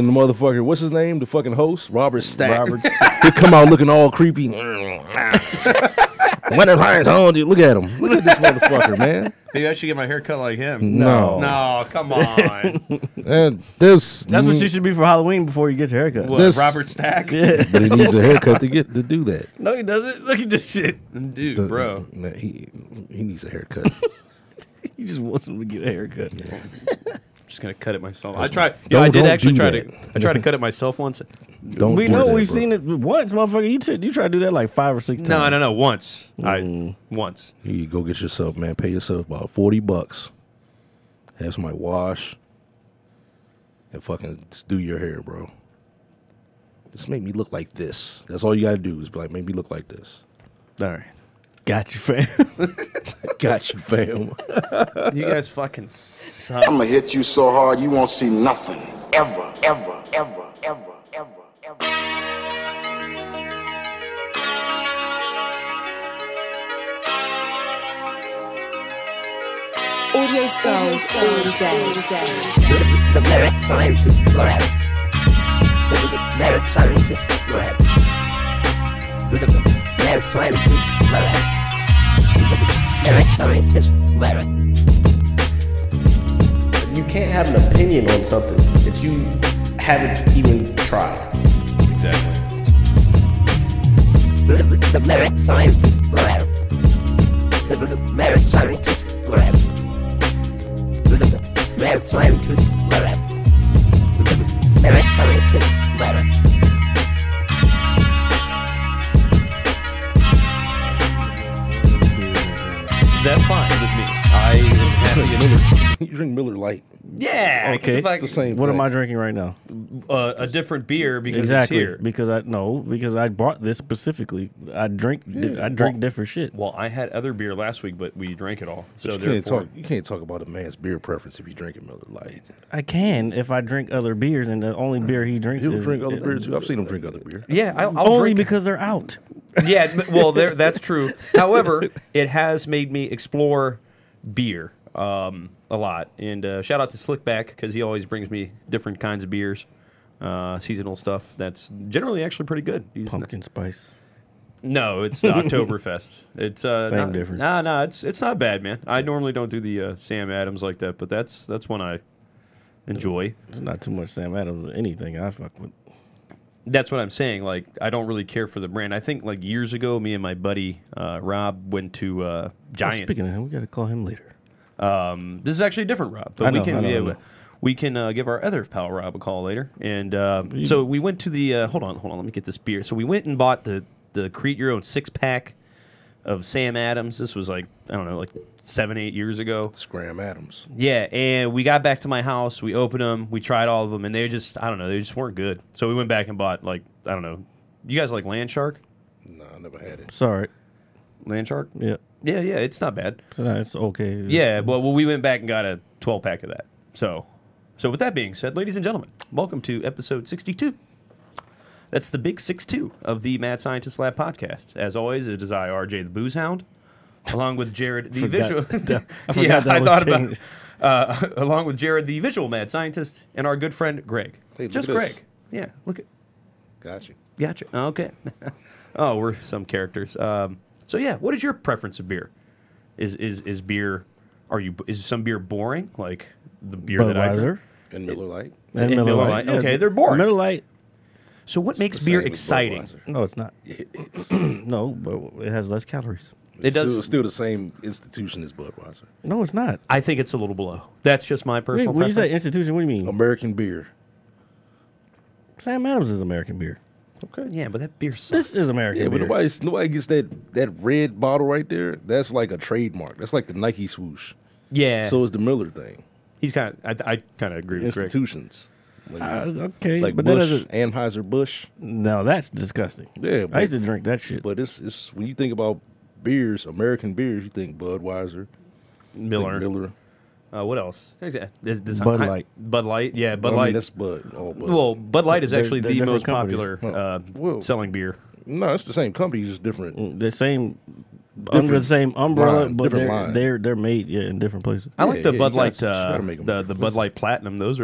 And the motherfucker, what's his name? The fucking host, Robert Stack. Robert Stack. He come out looking all creepy. When the lion's on you, look at him. Look at this motherfucker, man. Maybe I should get my hair cut like him. No, come on. That's what you should be for Halloween before you get your haircut. What, Robert Stack? Yeah. But he needs a haircut to do that. No, he doesn't. Look at this shit, dude, bro. Nah, he needs a haircut. He just wants him to get a haircut. Yeah. Just gonna cut it myself. I tried. Yeah, I did actually try to. I tried to cut it myself once. Don't. We know we've seen it once, motherfucker. You try to do that like 5 or 6 times. No. Once. Once. You go get yourself, man. Pay yourself about $40. Have somebody wash. And fucking do your hair, bro. Just make me look like this. That's all you gotta do is be like, make me look like this. All right. Got you, fam. Got you, fam. You guys fucking suck. I'm gonna hit you so hard you won't see nothing. Ever, ever, ever, ever, ever, ever. Audio skulls all day. The lyrics are just crap. The lyrics are just crap. The lyrics are just crap. You can't have an opinion on something that you haven't even tried. Exactly. The merit scientist. The merit scientist. The merit scientist. The merit scientist. That's fine with me. I am happy. You drink Miller Lite. Yeah. Okay. It's the same. What am I drinking right now? A different beer because it's here. Because I bought this specifically. I drink different shit. Well, I had other beer last week, but we drank it all. So you can't talk about a man's beer preference if you drink a Miller Lite. I can if I drink other beers, and the only beer he drinks. He'll drink other beers too. I've seen him drink other beer. Yeah, I'll only drink because they're out. Yeah, well, that's true. However, it has made me explore beer a lot. And shout out to Slickback because he always brings me different kinds of beers, seasonal stuff. That's generally actually pretty good. He's pumpkin spice. No, it's Oktoberfest. It's same difference. Nah, it's not bad, man. I normally don't do the Sam Adams like that, but that's one I enjoy. There's not too much Sam Adams or anything I fuck with. That's what I'm saying. Like, I don't really care for the brand. I think, like, years ago, me and my buddy Rob went to Giant. Oh, speaking of him, we got to call him later. This is actually a different Rob, but we can give our other pal Rob a call later. And so we went to the hold on, let me get this beer. So we went and bought the create your own 6-pack of Sam Adams. This was like, I don't know, like 7, 8 years ago. Scram Adams. Yeah, and we got back to my house. We opened them. We tried all of them, and they just, I don't know, they just weren't good. So we went back and bought, like, I don't know. You guys like Land Shark? No, I never had it. Sorry. Land Shark? Yeah. Yeah, it's not bad. No, it's okay. Yeah, well, we went back and got a 12-pack of that. So with that being said, ladies and gentlemen, welcome to episode 62. That's the big 6-2 of the Mad Scientist Lab podcast. As always, it is I, RJ the Booze Hound, along with Jared the Visual. Along with Jared the Visual Mad Scientist and our good friend Greg. Hey, just Greg. This. Yeah, look at. Gotcha. Okay. Oh, we're some characters. So yeah, what is your preference of beer? Is beer? Is some beer boring? Like the beer that I drink. And Miller Lite. And Miller Lite. Okay, they're boring. Miller Lite. So what makes beer exciting? No, it's not. No, but it has less calories. It's still the same institution as Budweiser. No, it's not. I think it's a little below. That's just my personal preference. When you say institution, what do you mean? American beer. Sam Adams is American beer. Okay. Yeah, but that beer sucks. This is American beer. But nobody gets that red bottle right there. That's like a trademark. That's like the Nike swoosh. Yeah. So is the Miller thing. He's kind of. I kind of agree with Greg. Institutions. Like, okay, like but Bush, that Anheuser-Busch. No, that's disgusting. Yeah, I used to drink that shit. But it's when you think about beers, American beers, you think Budweiser, Miller. What else? Bud Light. Bud Light. Yeah, Bud Light. I mean, that's Bud. All Bud. Well, Bud Light is actually the most popular selling beer. No, it's the same company, it's just different. The same. Under the same umbrella, but they're made in different places. I like the Bud Light. The Bud Light Platinum. Those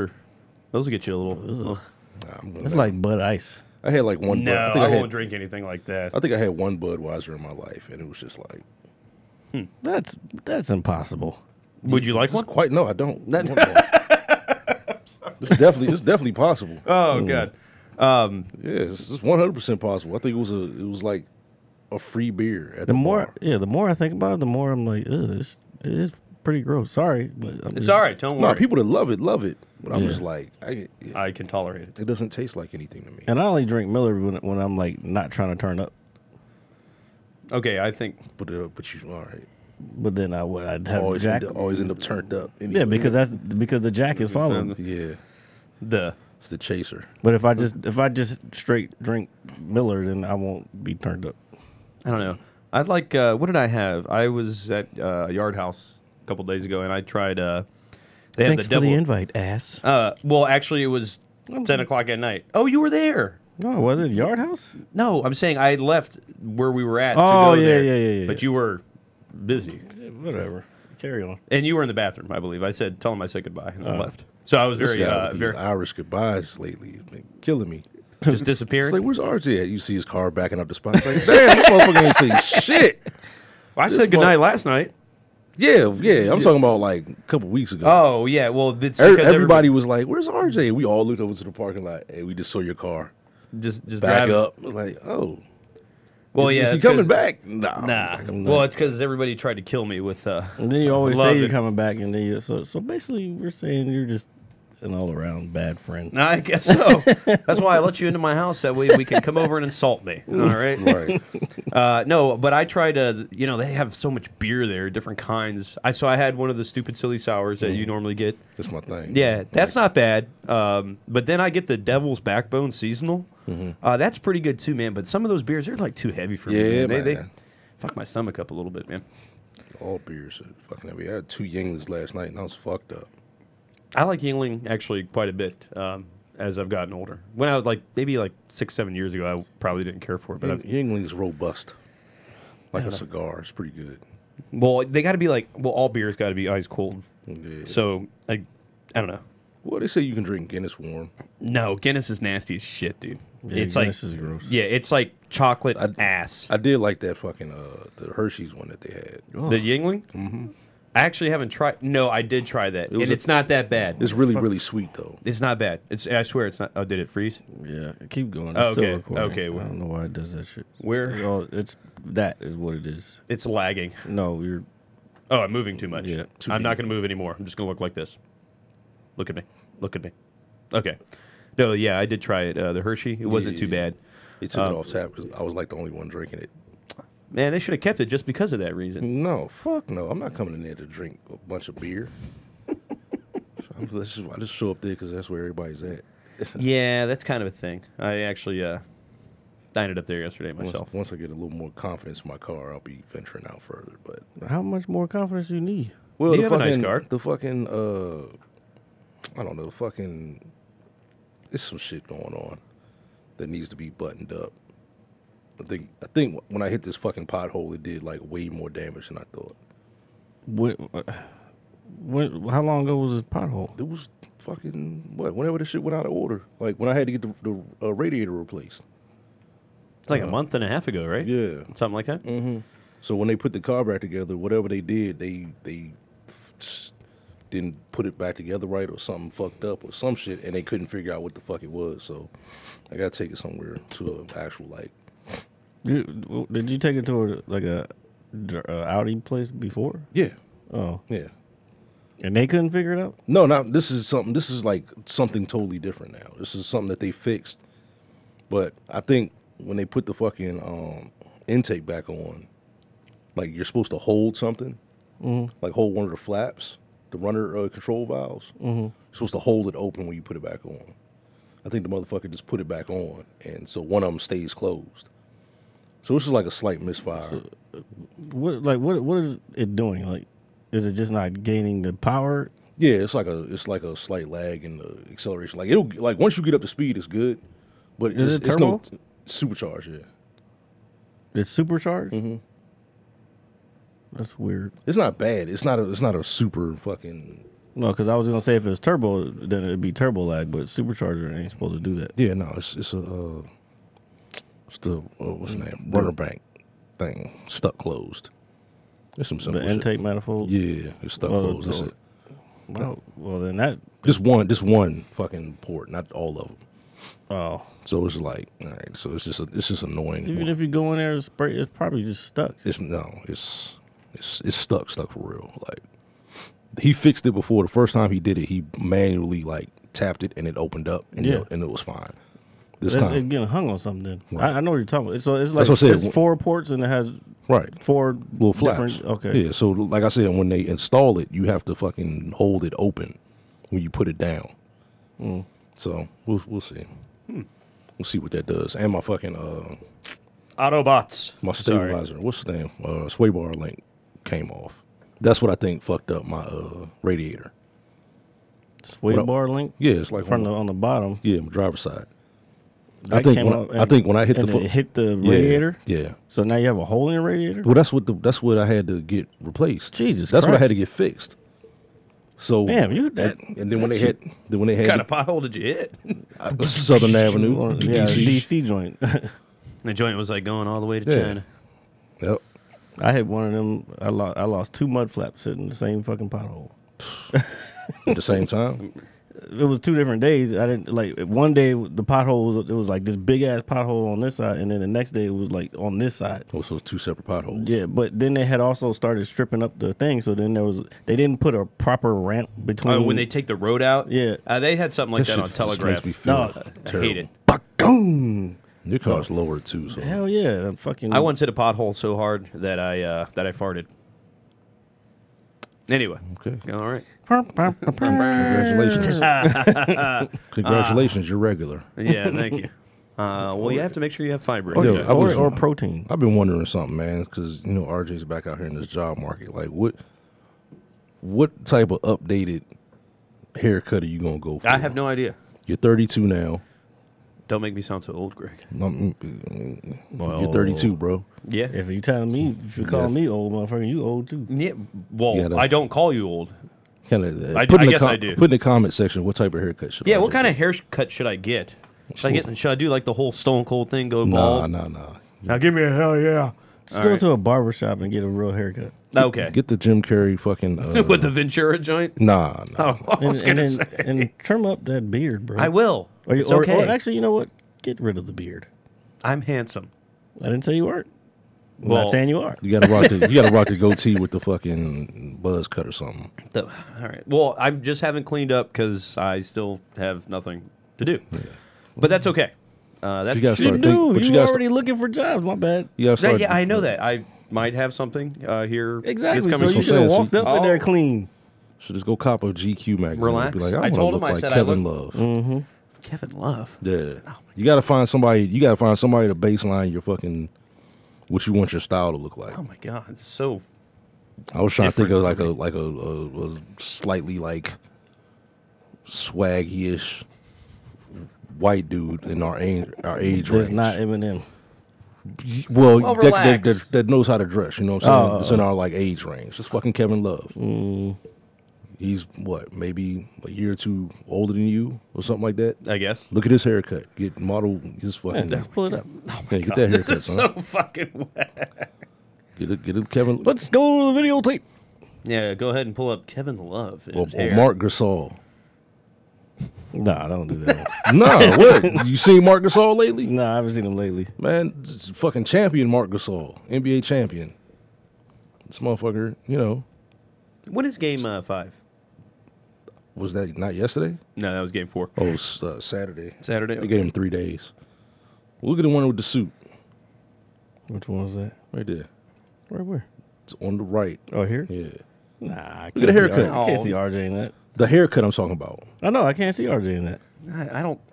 will get you a little. Ugh. It's like Bud Ice. I had like one. No, I won't drink anything like that. I think I had one Budweiser in my life, and it was just like, that's impossible. Would you like one? Quite no, I don't. That's it's definitely possible. Oh god, yeah, it's 100% possible. I think it was like a free beer at the more I think about it, the more I'm like, it is pretty gross. Sorry, but it's all right. Don't worry. No, people that love it. But I'm just like, I can tolerate it. It doesn't taste like anything to me. And I only drink Miller when I'm like not trying to turn up. Okay, I think, but you all right. But then I'd have always end up turned up. Anyway. Yeah, because the Jack is following. Yeah, it's the chaser. But if I just straight drink Miller, then I won't be turned up. I don't know. I'd like what did I have? I was at Yard House a couple days ago, and I tried. Thanks for the invite, ass. Well, actually, it was 10 o'clock at night. Oh, you were there. No, was it Yard House? No, I'm saying I left where we were at to go there. Yeah. But you were busy. Whatever. Carry on. And you were in the bathroom, I believe. I said, tell him I said goodbye, and I left. So I was very Irish goodbyes lately. It's been killing me. Just disappearing? It's like, where's RJ at? You see his car backing up the spot. It's like, damn, this motherfucker ain't seen shit. Well, I said goodnight last night. Yeah. I'm talking about like a couple weeks ago. Oh, yeah. Well, it's because everybody was like, where's RJ? We all looked over to the parking lot, and we just saw your car. Just back up. Like, oh. Well, yeah. Is he coming back? Nah. Well, it's because everybody tried to kill me with and then you always say you're coming back, and then you're so basically we're saying you're just an all-around bad friend. I guess so. That's why I let you into my house. That way we can come over and insult me. All right? Right. No, but I try to, you know, they have so much beer there, different kinds. So I had one of the stupid silly sours that you normally get. That's my thing. Yeah, that's not bad. But then I get the Devil's Backbone seasonal. That's pretty good too, man. But some of those beers, they're like too heavy for me. Yeah, they fuck my stomach up a little bit, man. All beers are fucking heavy. I had 2 Yinglings last night, and I was fucked up. I like Yingling actually quite a bit as I've gotten older. When I was like maybe like 6, 7 years ago, I probably didn't care for it. But Yingling's robust, like a cigar. It's pretty good. Well, they got to be like all beers got to be ice cold. Yeah. So I don't know. Well, they say you can drink Guinness warm. No, Guinness is nasty as shit, dude. Yeah, it's Guinness is gross. Yeah, it's like chocolate ass. I did like that fucking the Hershey's one that they had. Oh. The Yingling. Mm-hmm. I actually haven't tried. No, I did try that, and it's not that bad. It's really, really sweet though. It's not bad. I swear, it's not. Oh, did it freeze? Yeah, keep going. It's still recording. Okay. I don't know why it does that shit. That is what it is. It's lagging. No, you're. Oh, I'm moving too much. Yeah, I'm not gonna move anymore. I'm just gonna look like this. Look at me. Look at me. Okay. No, yeah, I did try it. The Hershey. It wasn't too bad. It took it off tap because I was like the only one drinking it. Man, they should have kept it just because of that reason. No, fuck no. I'm not coming in there to drink a bunch of beer. I just show up there because that's where everybody's at. Yeah, that's kind of a thing. I actually dined up there yesterday myself. Once I get a little more confidence in my car, I'll be venturing out further. But how much more confidence do you need? Well, do you have a nice car? The fucking, I don't know, the fucking, there's some shit going on that needs to be buttoned up. I think when I hit this fucking pothole, it did like way more damage than I thought. How long ago was this pothole? It was fucking whenever this shit went out of order. Like when I had to get the radiator replaced. It's like a month and a half ago, right? Yeah, something like that. Mm-hmm. So when they put the car back together, whatever they did, they didn't put it back together right, or something fucked up, or some shit, and they couldn't figure out what the fuck it was. So I gotta take it somewhere to an actual like. Did you take it to like a Audi place before? Yeah. Oh. Yeah. And they couldn't figure it out? No, this is like something totally different now. This is something that they fixed. But I think when they put the fucking intake back on, like you're supposed to hold something, like hold one of the flaps, the runner control valves. You're supposed to hold it open when you put it back on. I think the motherfucker just put it back on, and so one of them stays closed. So this is like a slight misfire. So, what is it doing? Like, is it just not gaining the power? Yeah, it's like a slight lag in the acceleration. Like it'll like once you get up to speed, it's good. But is it turbo? It's no supercharged. Yeah, it's supercharged. That's weird. It's not bad. It's not a super fucking No, because I was going to say if it was turbo, then it'd be turbo lag, but supercharger ain't supposed to do that. Yeah, no, it's the runner bank thing, stuck closed. There's some simple intake manifold? Yeah, it's stuck closed. That's it. Well, then that... Just one fucking port, not all of them. Oh. So it's like, all right, so it's just annoying. Even if you go in there and spray, it's probably just stuck. It's stuck for real. Like, he fixed it before. The first time he did it, he manually, like, tapped it and it opened up and, yeah, and it was fine. This time. It's getting hung on something then. Right. I know what you're talking about. So it's like it's four ports and it has four little flaps. Okay. Yeah, so like I said, when they install it, you have to fucking hold it open when you put it down. Mm. So we'll see. Hmm. We'll see what that does. And my fucking Autobots. My stabilizer. Sorry. What's the name? Sway bar link came off. That's what I think fucked up my radiator. Sway bar link? Yeah, it's like from on the bottom. Yeah, my driver's side. I think when I hit the radiator. Yeah. So now you have a hole in your radiator? Well, that's what I had to get replaced. Jesus Christ. That's what I had to get fixed. So damn, you that, and then when they shit. Had then when they had what kind of pothole did you hit? Southern Avenue. Yeah, DC joint. The joint was like going all the way to China. Yep. I had one of them. I lost two mud flaps sitting in the same fucking pothole. At the same time? It was two different days. I didn't like one day the pothole was like this big ass pothole on this side, and then the next day it was like on this side. Oh, so it's two separate potholes. Yeah, but then they had also started stripping up the thing, so then they didn't put a proper ramp between. Oh, when they take the road out, yeah, they had something like that on Telegraph. No, I hate it. Ba-boom. Your car's lower too. So hell yeah, I once hit a pothole so hard that I farted. Anyway, okay, all right. Congratulations! Congratulations, you're regular. Yeah, thank you. Well, you have to make sure you have fiber or protein. I've been wondering something, man, because you know RJ's back out here in this job market. Like, what type of updated haircut are you gonna go for? I have no idea. You're 32 now. Don't make me sound so old, Greg. Well, you're 32, bro. Yeah. If you tell me, if you call me old, motherfucker, you old too. Yeah. Well, I don't call you old. I guess I do. Put in the comment section what type of haircut should. Yeah. What kind of haircut should I get? Should I do like the whole Stone Cold thing? Go bald? Nah. Now give me a hell yeah. Let's go to a barbershop and get a real haircut. Okay. Get the Jim Carrey fucking... with the Ventura joint? Nah. Oh, I was gonna say. And trim up that beard, bro. I will. Or actually, you know what? Get rid of the beard. I'm handsome. I didn't say you weren't. Well, I'm not saying you are. You gotta rock the goatee with the fucking buzz cut or something. All right. Well, I just haven't cleaned up because I still have nothing to do. Yeah. But that's okay. That's what you do. You're already looking for jobs. My bad. Yeah, I know that. I might have something here. Exactly. So you should have walked up in there clean. Should just go cop a GQ magazine. Relax. Be like, I told him. I said Kevin Love. Mm-hmm. Kevin Love. Yeah. Oh, you gotta find somebody. You gotta find somebody to baseline your fucking what you want your style to look like. Oh my god, it's so. I was trying to think of like a slightly like swaggy-ish white dude in our age range. That's not Eminem. Well, that knows how to dress. You know what I'm saying? It's in our like age range. It's fucking Kevin Love. Mm. He's what, maybe a year or two older than you or something like that. I guess. Look at his haircut. Get model his fucking. Let's pull it up. Oh my god, get that haircut, this is so fucking whack. Get it, Kevin. Let's go to the videotape. Yeah, go ahead and pull up Kevin Love and or Marc Gasol. Nah, don't do that. Nah, what? You seen Marc Gasol lately? Nah, I haven't seen him lately. Man, fucking champion Marc Gasol, NBA champion. This motherfucker, you know. When is game 5? Was that not yesterday? No, that was game 4. Oh, Saturday. Saturday. They gave him 3 days. Look at the one with the suit. Which one was that? Right there. Right where? It's on the right. Oh, here? Yeah. Nah, I can't see RJ. I can't see RJ in that. The haircut I'm talking about. I know. I can't see RJ in that. I don't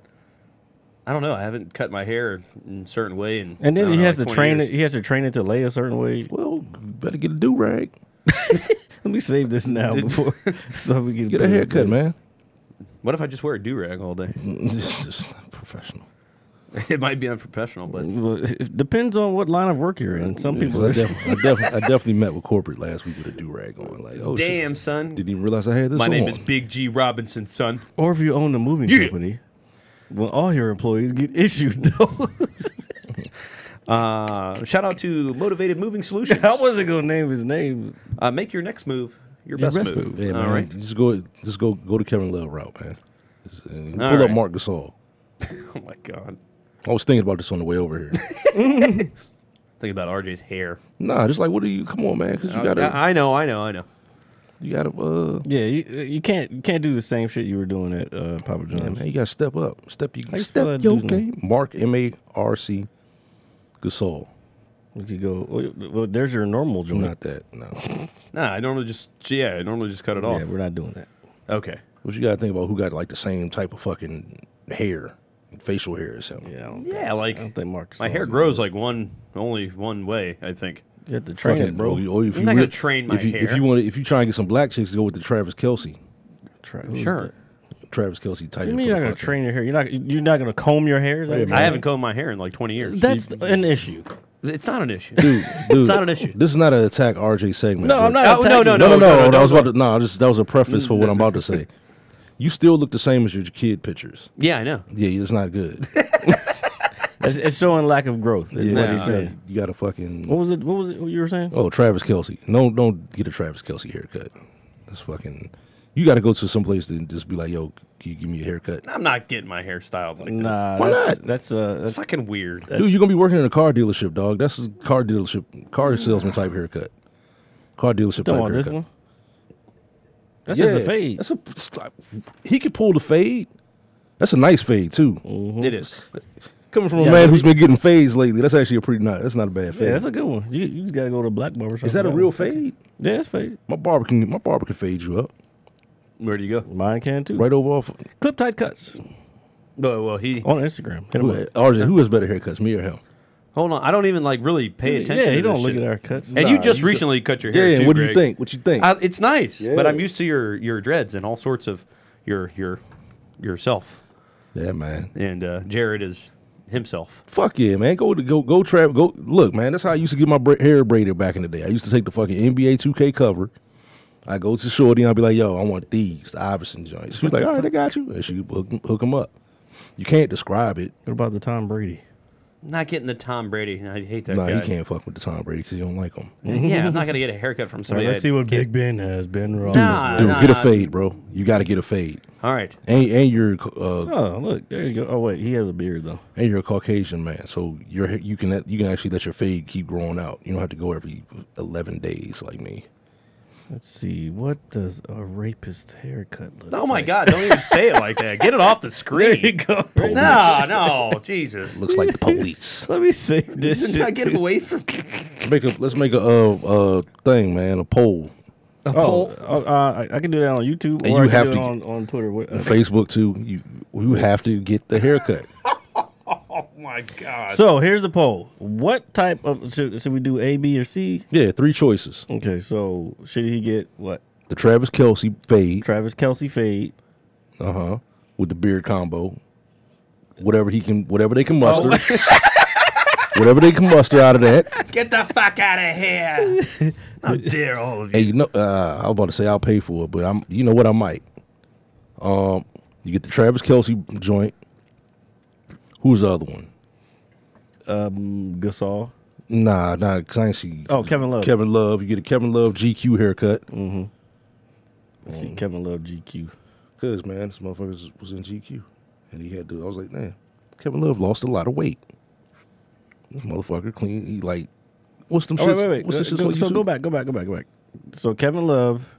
know. I haven't cut my hair in a certain way, and then he has to train it to lay a certain way. Well, better get a do rag. Let me save this now before so we can get a haircut, man. What if I just wear a do rag all day? This is not professional. It might be unprofessional, but it depends on what line of work you're in. Some people, I definitely met with corporate last week with a do-rag on. Like, oh, damn, shit, son, didn't even realize I had this. My name is Big G Robinson, son. Or if you own a moving company, well, all your employees get issued those. Shout out to Motivated Moving Solutions. I wasn't gonna name his name. Make your next move your best move. Yeah, all right, just go to Kevin Love route, man. Pull up Marc Gasol. Oh my God, I was thinking about this on the way over here. Thinking about RJ's hair. Nah, just like, what are you? Come on, man. Cause you gotta. I know. You gotta. Yeah, you can't do the same shit you were doing at Papa John's. Yeah, man, you gotta step up. Step your game. Marc MARC. Gasol. We could go. Well, there's your normal joint. Not that. No. Nah, I normally just cut it off. Yeah, we're not doing that. Okay. But you gotta think about who got like the same type of fucking hair, facial hair or something. Yeah. Yeah, like I don't think Marc Gasol's my hair grows like only one way. I think you have to train it, bro. I'm not gonna train my hair. If you want, if you try and get some black chicks to go with the Travis Kelce. Sure. Travis Kelce tight. You mean you're not gonna train your hair? You're not gonna comb your hair? Like, I haven't combed my hair in like 20 years. That's an issue. It's not an issue, dude. It's not an issue. This is not an attack RJ segment. No, I'm not. No. I was about to. No, that was a preface for what I'm about to say. You still look the same as your kid pictures. Yeah, I know. Yeah, it's not good. It's showing lack of growth. Is what he said. You got to fucking. What was it? What you were saying? Oh, Travis Kelce. No, don't get a Travis Kelce haircut. That's fucking. You got to go to some place and just be like, yo, can you give me a haircut? I'm not getting my hair styled like this. Why not? That's fucking weird. Dude, you're going to be working in a car dealership, dog. That's a car dealership, car salesman type haircut. Car dealership type haircut. Don't want this one? That's just a fade. He could pull the fade. That's a nice fade, too. Mm-hmm. It is. Coming from a man who's been getting fades lately, that's actually a pretty nice. That's not a bad fade. Yeah, that's a good one. You just got to go to a black barber shop. Is that a real fade? Yeah, it's fade. My barber can fade you up. Where do you go? Mine can too. Right over off. Clip tight cuts. Well, he on Instagram. RJ, who has better haircuts, me or him? Hold on, I don't even like really pay attention. Yeah, you don't look at our cuts. And you just recently cut your hair. Yeah, what do you think? What you think? It's nice, but I'm used to your dreads and all sorts of yourself. Yeah, man. And Jared is himself. Fuck yeah, man. Go look, man. That's how I used to get my hair braided back in the day. I used to take the fucking NBA 2K cover. I go to Shorty and I'll be like, yo, I want these, the Iverson joints. She's like, all right, I got you. And she hook them up. You can't describe it. What about the Tom Brady? Not getting the Tom Brady. I hate that guy. No, you can't fuck with the Tom Brady because you don't like him. Yeah, I'm not going to get a haircut from somebody. All right, let's see what Big Ben has. Ben Roethlisberger. Dude, get a fade, bro. You got to get a fade. All right. And you're... oh, look, there you go. Oh, wait, he has a beard, though. And you're a Caucasian man, so you can actually let your fade keep growing out. You don't have to go every 11 days like me. Let's see. What does a rapist haircut look like? Oh, my God. Don't even say it like that. Get it off the screen. There you go. Police. No. Jesus. Looks like the police. Let me save this shit. Can I get away from Let's make a thing, man. A poll. A poll? I can do that on YouTube and or you have to do it on Twitter. On Facebook, too. You have to get the haircut. Oh, my God. So, here's the poll. What type of... Should we do A, B, or C? Yeah, three choices. Okay, so should he get what? The Travis Kelce fade. Travis Kelce fade. Uh-huh. With the beard combo. Whatever they can muster. Oh. Whatever they can muster out of that. Get the fuck out of here. How dare all of you. Hey, you know, I was about to say I'll pay for it, but you know what? I might. You get the Travis Kelce joint. Who's the other one? Gasol. Nah, because I ain't see. Oh, Kevin Love. Kevin Love. You get a Kevin Love GQ haircut. Mm-hmm. Let's see Kevin Love GQ. Because, man, this motherfucker was in GQ. And he had to, I was like, man, Kevin Love lost a lot of weight. This motherfucker clean. He like, what's them shit? Wait, so go back. So Kevin Love.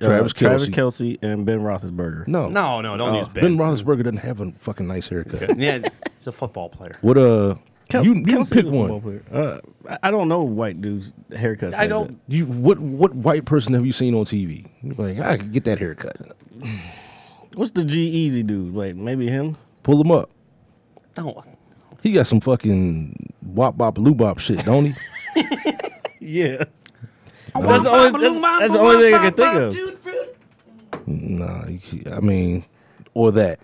Travis Kelce and Ben Roethlisberger. No, don't use Ben. Ben Roethlisberger doesn't have a fucking nice haircut. Yeah, he's a football player. What you pick one. I don't know white dudes haircuts. I don't. That. You what white person have you seen on TV? You're like, I could get that haircut. What's the G-Eazy dude? Like maybe him. Pull him up. No, he got some fucking wop bop loo bop shit, don't he? Yeah. That's the only thing I can think of. Nah, I mean, or that.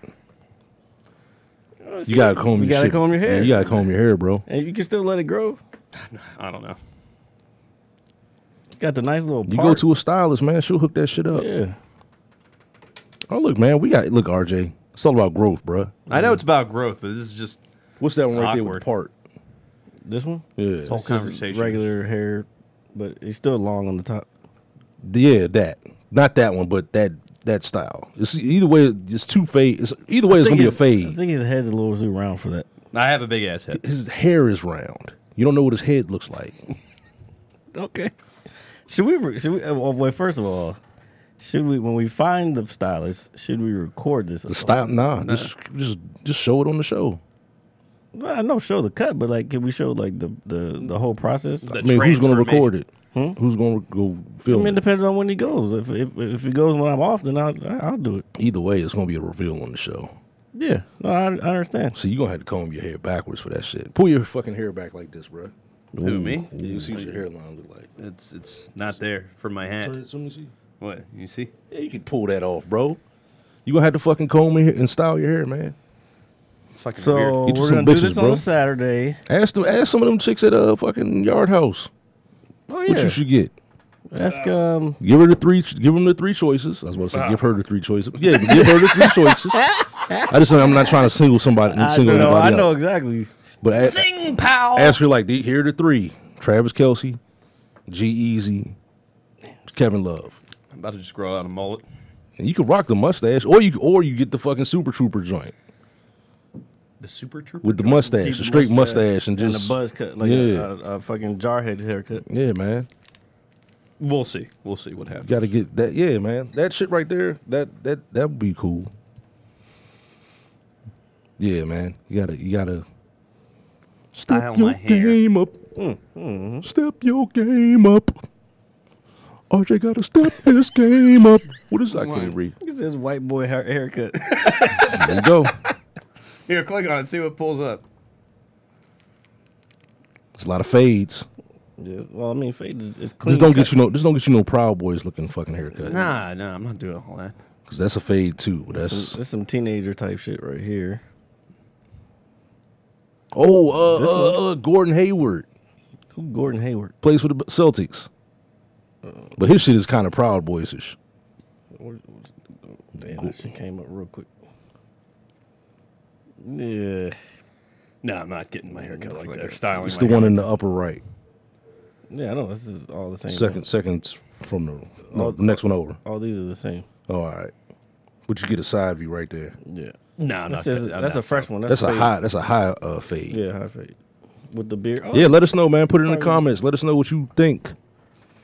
You gotta comb your shit. Comb your hair. You gotta comb your hair, bro. And you can still let it grow. I don't know. It's got the nice little part. You go to a stylist, man. She'll hook that shit up. Yeah. Oh, look, man. We got look, RJ. It's all about growth, bro. I know it's about growth, but this is just what's that one right there with the part? This one? Yeah. This whole conversation. Regular hair, but it's still long on the top. Yeah, that. Not that one, but that style. It's either way, it's two fade. It's either way, it's gonna be a fade. I think his head's a little too round for that. I have a big ass head. His hair is round. You don't know what his head looks like. Okay. Should we? Well, first of all, should we? When we find the stylist, should we record this? The style? Nah. Just show it on the show. I know show the cut, but like, can we show like the whole process? I mean, who's gonna record it? Hmm? Who's gonna go film? I mean, it depends on when he goes. If he goes when I'm off, then I'll do it. Either way, it's gonna be a reveal on the show. Yeah, no, I understand. So you are gonna have to comb your hair backwards for that shit. Pull your fucking hair back like this, bro. Who, me? Ooh. You see what your hairline look like? It's not there for my hat. Turn it to me, see. What you see? Yeah, you can pull that off, bro. You gonna have to fucking comb your hair and style your hair, man. It's fucking weird. Get we're gonna bitches, do this on a Saturday. Ask some of them chicks at fucking Yard House. Oh, yeah. What you should get? Ask give her the three. Give them the three choices. I was about to say, give her the three choices. Yeah, give her the three choices. I just I'm not trying to single anybody out. I know exactly. But sing, pal. Ask her like, here are the three: Travis Kelce, G-Eazy, Kevin Love. I'm about to just grow out a mullet. And you can rock the mustache, or you get the fucking Super Trooper joint. The Super Trooper with the mustache, the straight mustache, and a buzz cut, like a fucking jarhead haircut. Yeah, man. We'll see. We'll see what happens. Got to get that. Yeah, man. That shit right there. That would be cool. Yeah, man. You gotta style my hair. Step your game up. Mm-hmm. Step your game up. RJ gotta step his game up. What is that? I can't read. It says white boy haircut. There you go. Here, click on it. See what pulls up. There's a lot of fades. Yeah, well, I mean, fades is clean. Just don't get you no Proud Boys looking fucking haircut. Nah, I'm not doing all that. Cause that's a fade too. That's some teenager type shit right here. Oh, Gordon Hayward. Who? Gordon Hayward plays for the Celtics. But his shit is kind of Proud Boys-ish. Damn, that shit came up real quick. Yeah. No, I'm not getting my haircut like that. Styling. It's the one in the upper right. Yeah, I know. This is all the same. Seconds from the next one over. All these are the same. Oh, all right. But you get a side view right there. Yeah. No, not that. That's a fresh one. That's a high fade. Yeah, high fade. With the beard. Oh, yeah, let us know, man. Put it in the comments. Let us know what you think.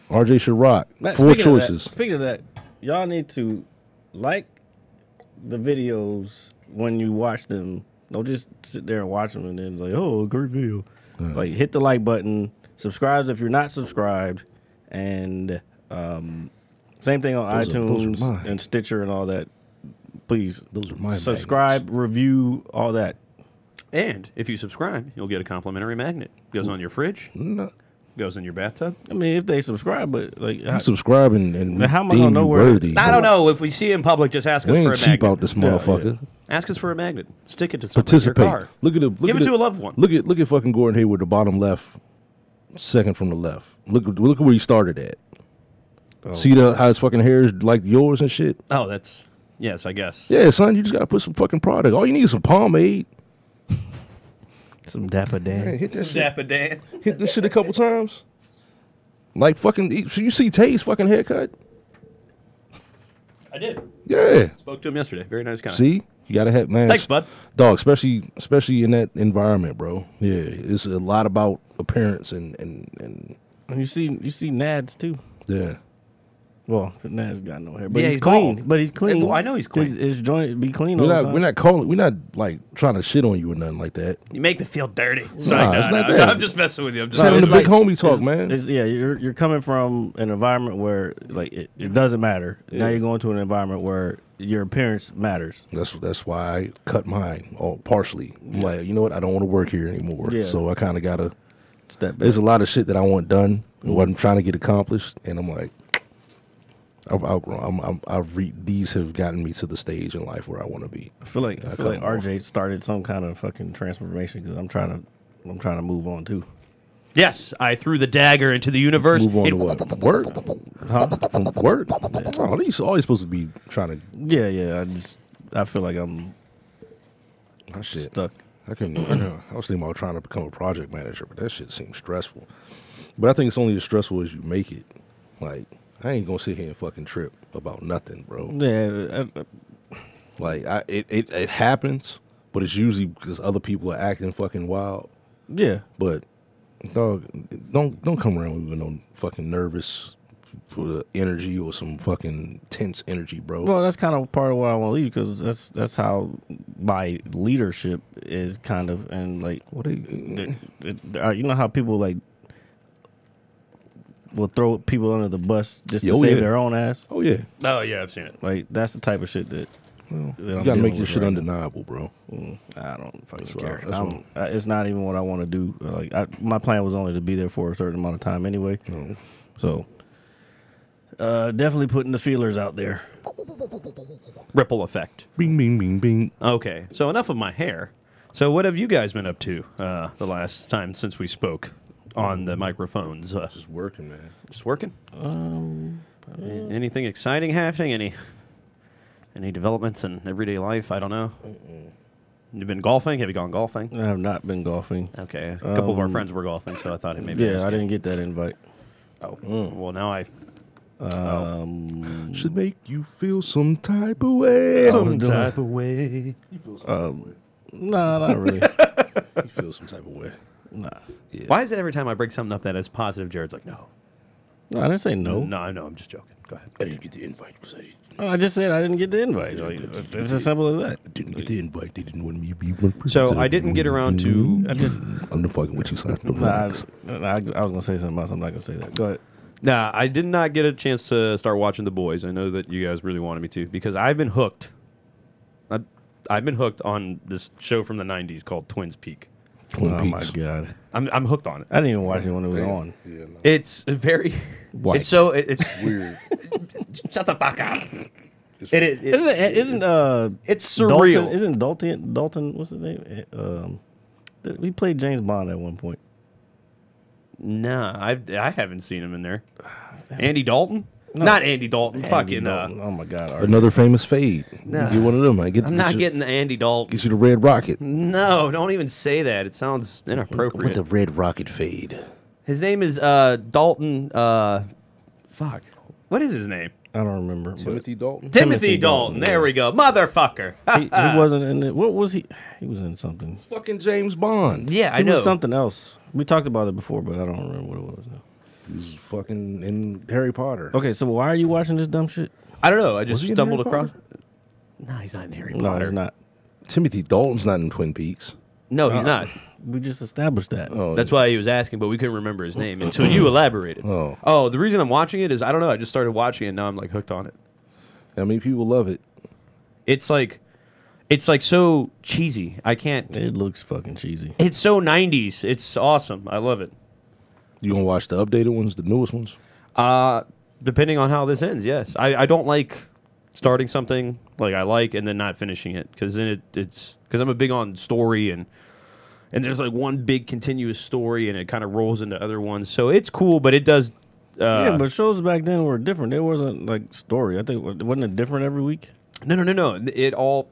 RJ should rock. Four choices. Speaking of that, y'all need to like the videos when you watch them. Don't just sit there and watch them and then it's like, oh, great video. Yeah. Like, hit the like button. Subscribe if you're not subscribed. And same thing on iTunes and Stitcher and all that. Please, those are my subscribe, magnets. Review, all that. And if you subscribe, you'll get a complimentary magnet. Goes on your fridge. No. Goes in your bathtub. I mean, if they subscribe, but like, and how am I gonna know where? I don't know. If we see it in public, just ask us for a magnet. Cheap out this motherfucker. Yeah. Ask us for a magnet. Stick it to something. Participate. Your car. Look at the. Give it to a loved one. Look at fucking Gordon Hayward, the bottom left, second from the left. Look at where he started at. Oh. See how his fucking hair is like yours and shit. Oh, that's yes, I guess. Yeah, son, you just gotta put some fucking product. All you need is some pomade. Some Dapper Dan. Man, hit that shit. Dapper Dan. Hit this shit a couple times. Like fucking, so you see Tay's fucking haircut? I did. Yeah. Spoke to him yesterday. Very nice guy. See? You gotta have, man. Thanks, bud. Dog, especially in that environment, bro. Yeah. It's a lot about appearance and you see Nads too. Yeah. Well, Nad's got no hair, but yeah, he's clean. But he's clean. I know he's clean. His joint be clean. We're not like trying to shit on you or nothing like that. You make me feel dirty. It's not that. I'm just messing with you. I'm just having a big homie talk, man. Yeah, you're coming from an environment where like it doesn't matter. Yeah. Now you're going to an environment where your appearance matters. That's why I cut mine partially. I'm like, you know what? I don't want to work here anymore. Yeah. So I kind of gotta step back. There's a lot of shit that I want done and what I'm trying to get accomplished, and I'm like. I've these have gotten me to the stage in life where I want to be. I feel like RJ started some kind of fucking transformation because I'm trying to move on too. Yes, I threw the dagger into the universe. Move on to what? Word? Huh? Word? Yeah. Oh, he's always supposed to be trying to. Yeah, yeah. I feel like I'm stuck. I couldn't. I was thinking about trying to become a project manager, but that shit seems stressful. But I think it's only as stressful as you make it. Like, I ain't gonna sit here and fucking trip about nothing, bro. Yeah. It happens, but it's usually because other people are acting fucking wild. Yeah. But dog, don't come around with no fucking nervous energy or some fucking tense energy, bro. Well, that's kind of part of why I want to leave, because that's how my leadership is kind of, and like what are you, you know how people like will throw people under the bus just to save their own ass. Oh yeah. Oh yeah, I've seen it. Like that's the type of shit that. Well, you gotta make your shit undeniable, bro. I don't fucking care. It's not even what I want to do. Like my plan was only to be there for a certain amount of time anyway. Mm. So, definitely putting the feelers out there. Ripple effect. Bing, bing, bing, bing. Okay, so enough of my hair. So, what have you guys been up to the last time since we spoke on the microphones? Just working, man. Just working. Anything exciting happening? Any developments in everyday life? I don't know. You've been golfing? Have you gone golfing? I have not been golfing. Okay. A couple of our friends were golfing, so I thought it may be. Yeah, I didn't get that invite. Oh. Well, now I... should make you feel some type of way. You feel some type of way. Nah, not really. You feel some type of way. Nah. Yeah. Why is it every time I bring something up that is positive, Jared's like, no. No, I didn't say no. No, I know. I'm just joking. Go ahead. I didn't get the invite because I just said I didn't get the invite. It's as simple as that. I didn't get the invite. They didn't want me to be one person. So I didn't get around to. I'm not fucking with you, son. I was going to say something else. I'm not going to say that. Go ahead. Nah, I did not get a chance to start watching The Boys. I know that you guys really wanted me to because I've been hooked. I've been hooked on this show from the 90s called Twin Peaks. Oh my god! I'm hooked on it. I didn't even watch it when it was on. Yeah, no. It's very. It's so it's weird. Shut the fuck up! It's surreal. Isn't Dalton? What's his name? He played James Bond at one point. Nah, I haven't seen him in there. Andy Dalton. No. Not Andy Dalton. Fucking oh my god! Artie. Another famous fade. No. Get one of them. I'm not getting the Andy Dalton. Get you the Red Rocket. No, don't even say that. It sounds inappropriate. With the Red Rocket fade. His name is Dalton. Fuck. What is his name? I don't remember. Timothy Dalton. Timothy Dalton. There we go. Motherfucker. he wasn't in it. What was he? He was in something. It's fucking James Bond. Yeah, I know. Was something else. We talked about it before, but I don't remember what it was now. He's fucking in Harry Potter. Okay, so why are you watching this dumb shit? I don't know. I just stumbled across. No, he's not in Harry Potter. No, he's not. Timothy Dalton's not in Twin Peaks. No, he's not. We just established that. Oh, that's why he was asking, but we couldn't remember his name until you elaborated. Oh, the reason I'm watching it is, I don't know, I just started watching it and now I'm like hooked on it. I mean, people love it. It's like so cheesy. I can't. It looks fucking cheesy. It's so 90s. It's awesome. I love it. You gonna watch the updated ones, the newest ones? Depending on how this ends, yes. I don't like starting something like I like and then not finishing it, because then because I'm a big on story and there's like one big continuous story and it kind of rolls into other ones, so it's cool, but it does. Yeah, but shows back then were different. It wasn't like story. I think wasn't it different every week? No. It all,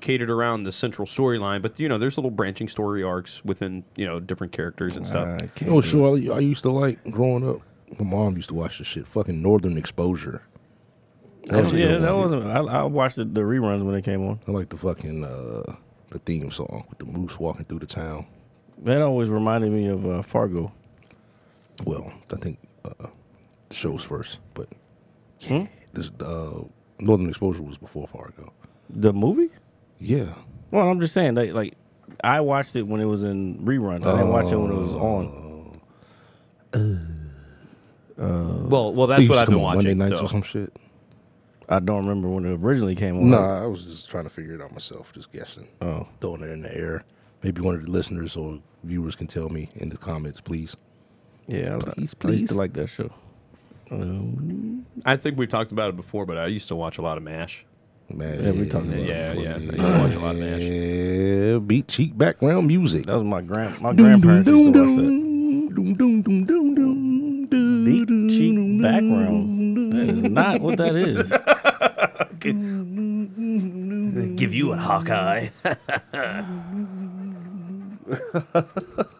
catered around the central storyline, but there's little branching story arcs within, different characters and stuff. I used to like growing up. My mom used to watch this shit, fucking Northern Exposure. I watched the reruns when they came on. I like the fucking the theme song with the moose walking through the town. That always reminded me of Fargo. Well, I think the show's first, but this Northern Exposure was before Fargo. The movie? Yeah. Well, I'm just saying, like I watched it when it was in reruns. I didn't watch it when it was on. Well, that's what I've been watching. Monday nights or some shit. I don't remember when it originally came on. Nah, I was just trying to figure it out myself, just guessing. Oh, throwing it in the air. Maybe one of the listeners or viewers can tell me in the comments, please. Yeah, please. I used to like that show. I think we talked about it before, but I used to watch a lot of MASH. Man, yeah, we talked about it before. Yeah, I used to watch a lot of MASH. Yeah, beat cheek background music. That was my grandparents used to watch that. Beat cheek background. That is not what that is. Give you a Hawkeye.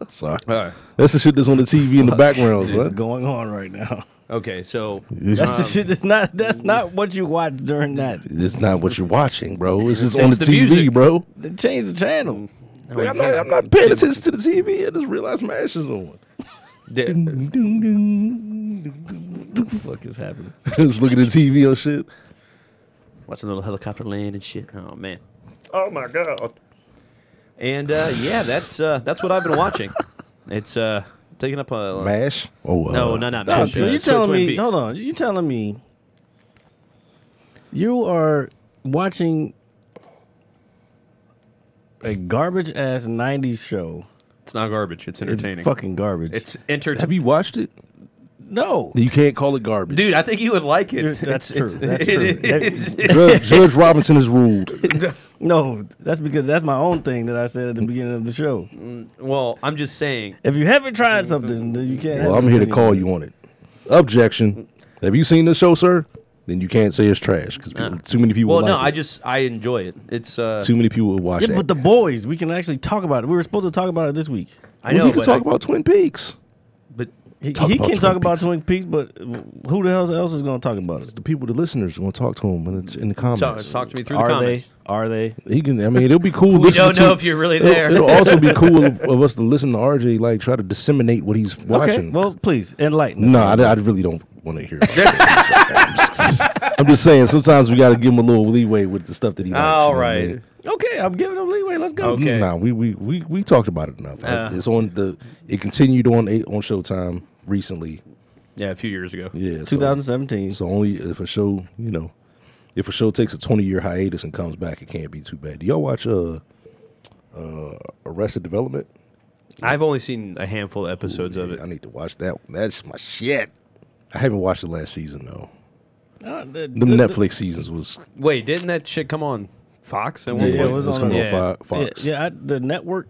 Sorry. All right. That's the shit that's on the TV in the background. What's going on right now? Okay, so that's the shit. That's not what you watch during that. It's not what you're watching, bro. It's just on the TV, music. Bro. They change the channel. No, like, I'm not paying attention to the TV. I just realized MASH is on. What the fuck is happening? Just looking at the TV and shit. Watching a little helicopter land and shit. Oh man. Oh my god. And yeah, that's what I've been watching. It's taking up a MASH. Oh no, MASH. So you're telling me? Hold on, you're telling me you are watching a garbage ass '90s show? It's not garbage. It's entertaining. It's fucking garbage. It's entertaining. Have you watched it? No, you can't call it garbage, dude. I think you would like it. That's true. That's true. Judge Robinson has ruled. No, that's because that's my own thing that I said at the beginning of the show. Well, I'm just saying, if you haven't tried something, then you can't. Well, I'm here to call you on it. Objection. Have you seen this show, sir? Then you can't say it's trash because too many people. Well, like no, I enjoy it. It's too many people watch it. Yeah, but The Boys, we can actually talk about it. We were supposed to talk about it this week. I know. We can talk about Twin Peaks, but. He can talk about Twin Peaks, but who the hell else is going to talk about it? The people, the listeners, going to talk to him in the comments. Talk to me through the comments. Are they? He can. I mean, it'll be cool. We don't know if you're really there. It'll also be cool of us to listen to RJ, like, try to disseminate what he's watching. Okay, well, please, enlighten us. No, I really don't want to hear it. I'm just saying, sometimes we got to give him a little leeway with the stuff that he likes. All right. You know? Okay, I'm giving them leeway. Let's go. Okay. Nah, we talked about it enough. It's on the. It continued on Showtime recently. Yeah, a few years ago. Yeah, 2017. So only if a show, you know, if a show takes a 20-year hiatus and comes back, it can't be too bad. Do y'all watch Arrested Development? I've only seen a handful of episodes of it. I need to watch that one. That's my shit. I haven't watched the last season though. The Netflix seasons was. Wait, didn't that shit come on? Fox at one point? It was on Fox. Yeah, the network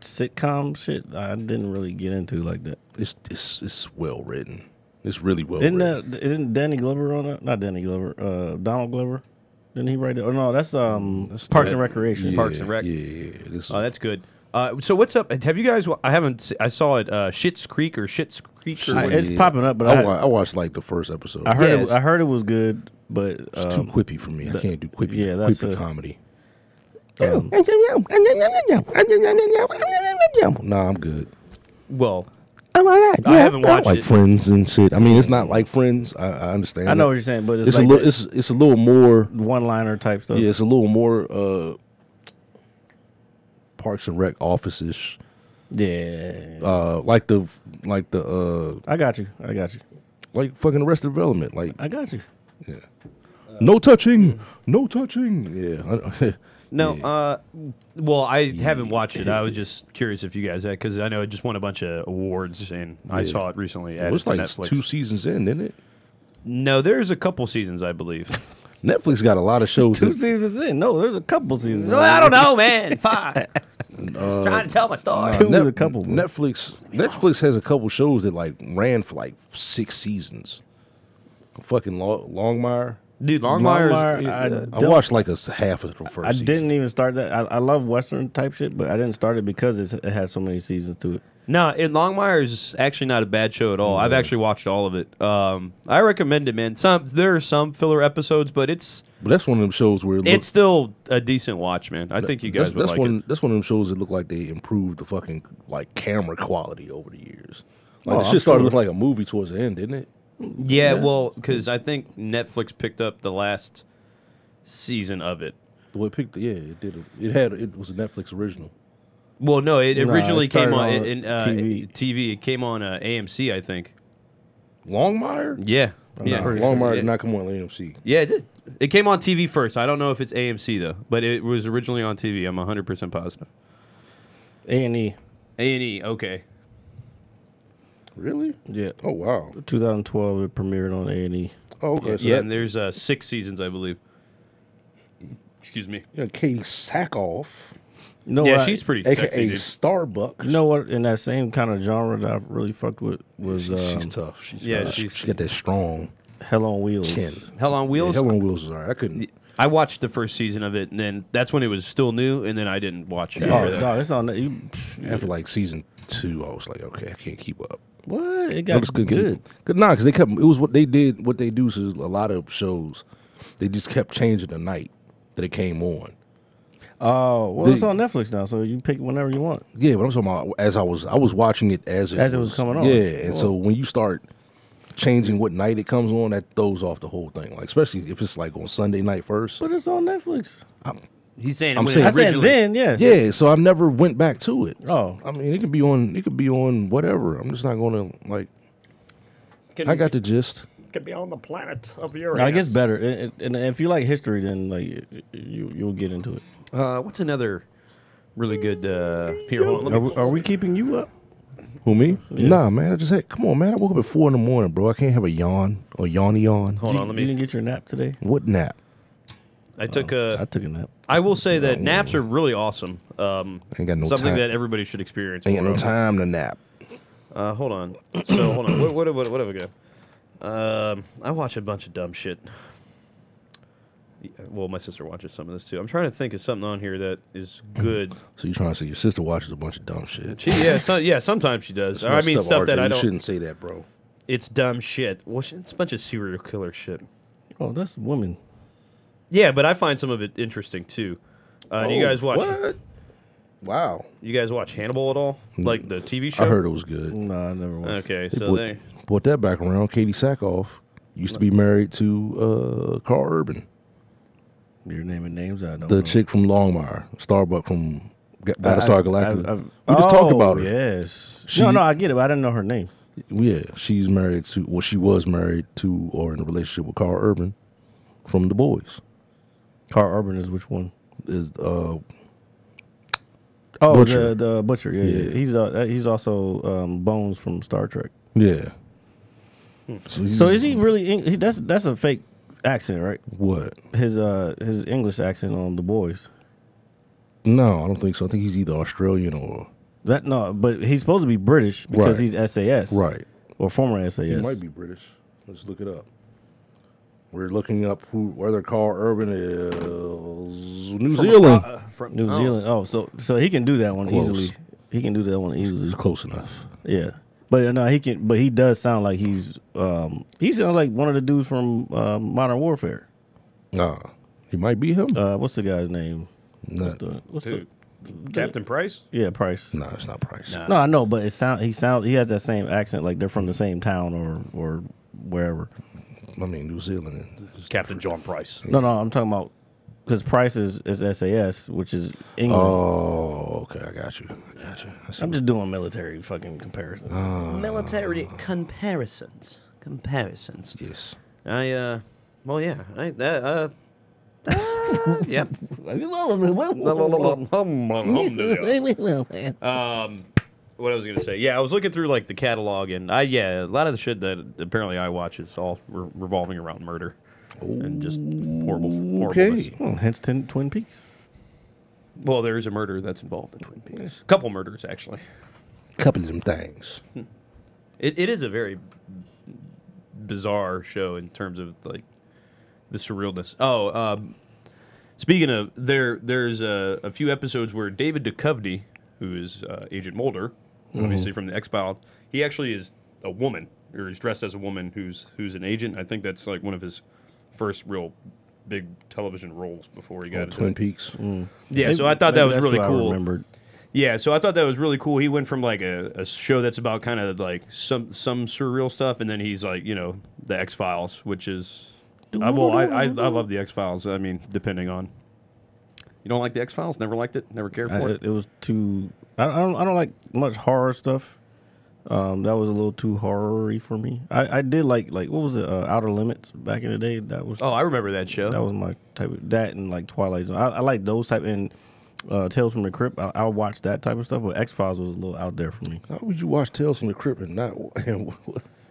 sitcom shit, I didn't really get into like that. It's well written. It's really well written. Isn't Danny Glover on it? Not Danny Glover. Donald Glover. Didn't he write it? Oh, no, that's Parks and Recreation. Yeah, Parks and Rec. Yeah. Oh, that's good. So what's up? Have you guys? I saw it. Schitt's Creek or Schitt's Creek. Or it's popping up, but I watched like the first episode. I heard it was good, but it's too quippy for me. I can't do quippy. Yeah, that's quippy comedy. Nah, I'm good. Well, I haven't watched like it. Friends and shit. I mean, it's not like Friends. I understand. I know what you're saying, but it's like a little. It's a little more one-liner type stuff. Yeah, it's a little more. Parks and Rec office-ish. Yeah. I got you. Like fucking Arrested Development. Like I got you. Yeah. No touching. No touching. Yeah. No, yeah. Well, I haven't watched it. I was just curious if you guys had, because I know it just won a bunch of awards, and I saw it recently. It was like Netflix. 2 seasons in, didn't it? No, there's a couple seasons, I believe. Netflix got a lot of shows. 2 seasons in. No, there's a couple seasons. No, I don't know, man. 5. Just trying to tell my story. There's a couple. Netflix has a couple shows that like ran for like 6 seasons. Fucking Longmire. Dude, Longmire, I watched like a half of the first. I didn't even start that. I love Western type shit, but I didn't start it because it has so many seasons to it. No, Longmire is actually not a bad show at all. I've actually watched all of it. I recommend it, man. There are some filler episodes, but it's. But that's one of them shows where it's still a decent watch, man. I think you guys would like it. That's one of them shows that look like they improved the fucking like camera quality over the years. Like it just started looking like a movie towards the end, didn't it? Yeah, well, because I think Netflix picked up the last season of it. Well, it picked, yeah, it did. It was a Netflix original. Well, no, it originally came on TV. It came on AMC, I think. Longmire? Yeah. Longmire did not come on AMC. Yeah, it did. It came on TV first. I don't know if it's AMC, though, but it was originally on TV. I'm 100% positive. A&E. A&E, okay. Really? Yeah. Oh, wow. 2012, it premiered on A&E. Oh, okay. Yeah, so yeah, and there's 6 seasons, I believe. Excuse me. Yeah, Katie Sackhoff. No, yeah, she's pretty sexy, AKA dude. Starbucks. You know what? In that same kind of genre that I really fucked with was... she's tough. She's she got that strong... Hell on Wheels. Chin. Hell on Wheels? Yeah, Hell on Wheels is all right. I couldn't... I watched the first season of it, and then that's when it was still new, and then I didn't watch it. Oh, no, it's on... After, like, season 2, I was like, okay, I can't keep up. What? It got good. Nah, because they kept... It was what they did, what they do to a lot of shows. They just kept changing the night that it came on. Oh, well, it's on Netflix now, so you pick whenever you want. Yeah, but I'm talking about as I was watching it as it was coming on. Yeah, and so when you start changing what night it comes on, that throws off the whole thing. Like especially if it's like on Sunday night first. But it's on Netflix. He's saying originally. Yeah. Yeah, so I never went back to it. Oh, I mean, it could be on whatever. I'm just not going to like. I got the gist. Could be on the planet of Uranus. No, it gets better, and if you like history, then like you'll get into it. What's another really good here? Are we keeping you up? Who, me? Yes. Nah, man. I just had, come on, man. I woke up at 4 in the morning, bro. I can't have a yawn or yawny yawn. Hold on, let me. You didn't get your nap today? What nap? I took a nap. I will say that naps are really awesome. Ain't got no something time. That everybody should experience. Ain't got no time to nap. Hold on. So hold on. What have we got? I watch a bunch of dumb shit. Well, my sister watches some of this too. I'm trying to think of something on here that is good. So you're trying to say your sister watches a bunch of dumb shit? Yeah, sometimes she does. I mean, stuff that I don't. You shouldn't say that, bro. It's dumb shit. Well, it's a bunch of serial killer shit. Oh, that's women. Yeah, but I find some of it interesting too. Do you guys watch? What? Wow. You guys watch Hannibal at all? Like the TV show? I heard it was good. No, I never watched. Okay, so they brought that back around. Katie Sackhoff used to be married to Karl Urban. You're naming names I don't know. The chick from Longmire, Starbuck from Battlestar Galactica. We just talked about her. Yes. No, I get it. But I didn't know her name. Yeah, she's married to, well, she was married to or in a relationship with Karl Urban from The Boys. Karl Urban is which one? Is Butcher. The Butcher. Yeah. He's also Bones from Star Trek. Yeah. Hmm. So is he really? That's a fake accent, right? What? His English accent on The Boys. No, I don't think so. I think he's either Australian or that. No, but he's supposed to be British because he's SAS, right? Or former SAS. He might be British. Let's look it up. We're looking up whether Karl Urban is New Zealand. From New Zealand. Oh, so he can do that one easily. He can do that one easily. It's close enough. Yeah. But no, he can. But he does sound like he's. He sounds like one of the dudes from Modern Warfare. Nah, he might be him. What's the guy's name? What's the Captain Price? Yeah, Price. No, it's not Price. Nah. No, I know, but it sound. He has that same accent, like they're from the same town or wherever. I mean, New Zealand. Captain John Price. Yeah. No, I'm talking about. Because Price is SAS, which is England. Oh, okay, I got you. I'm just doing military fucking comparisons. Military comparisons. Yes. Yep. What I was gonna say? Yeah, I was looking through like the catalog, and a lot of the shit that apparently I watch is all revolving around murder. And just horrible. Okay. Well, hence Twin Peaks. Well, there is a murder that's involved in Twin Peaks. Yes. A couple murders, actually. A couple of them things. It is a very bizarre show in terms of like the surrealness. Oh, speaking of, there's a few episodes where David Duchovny, who is Agent Mulder, obviously from The X-Files, he actually is a woman, or he's dressed as a woman who's an agent. I think that's like one of his first real big television roles before he got into Twin Peaks. Mm. Yeah, so I thought that was really cool. Yeah, so I thought that was really cool. He went from like a show that's about kind of like some surreal stuff, and then he's like, you know, The X-Files, which is I love The X-Files. I mean, depending on you don't like The X-Files, never liked it, never cared for it. It was too. I don't like much horror stuff. That was a little too horror-y for me. I did like what was it, Outer Limits back in the day? That was I remember that show. That was my type of that and like Twilight Zone. I like those type, and Tales from the Crypt. I'll watch that type of stuff, but X-Files was a little out there for me. How would you watch Tales from the Crypt and not...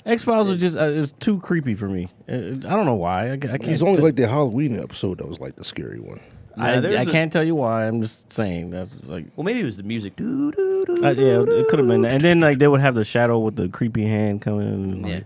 X-Files was just it was too creepy for me. I don't know why. I can't. It's only like the Halloween episode that was like the scary one. I can't tell you why. I'm just saying that's like. Well, maybe it was the music. Yeah, it could have been that. And then like they would have the shadow with the creepy hand coming. And, like, yeah.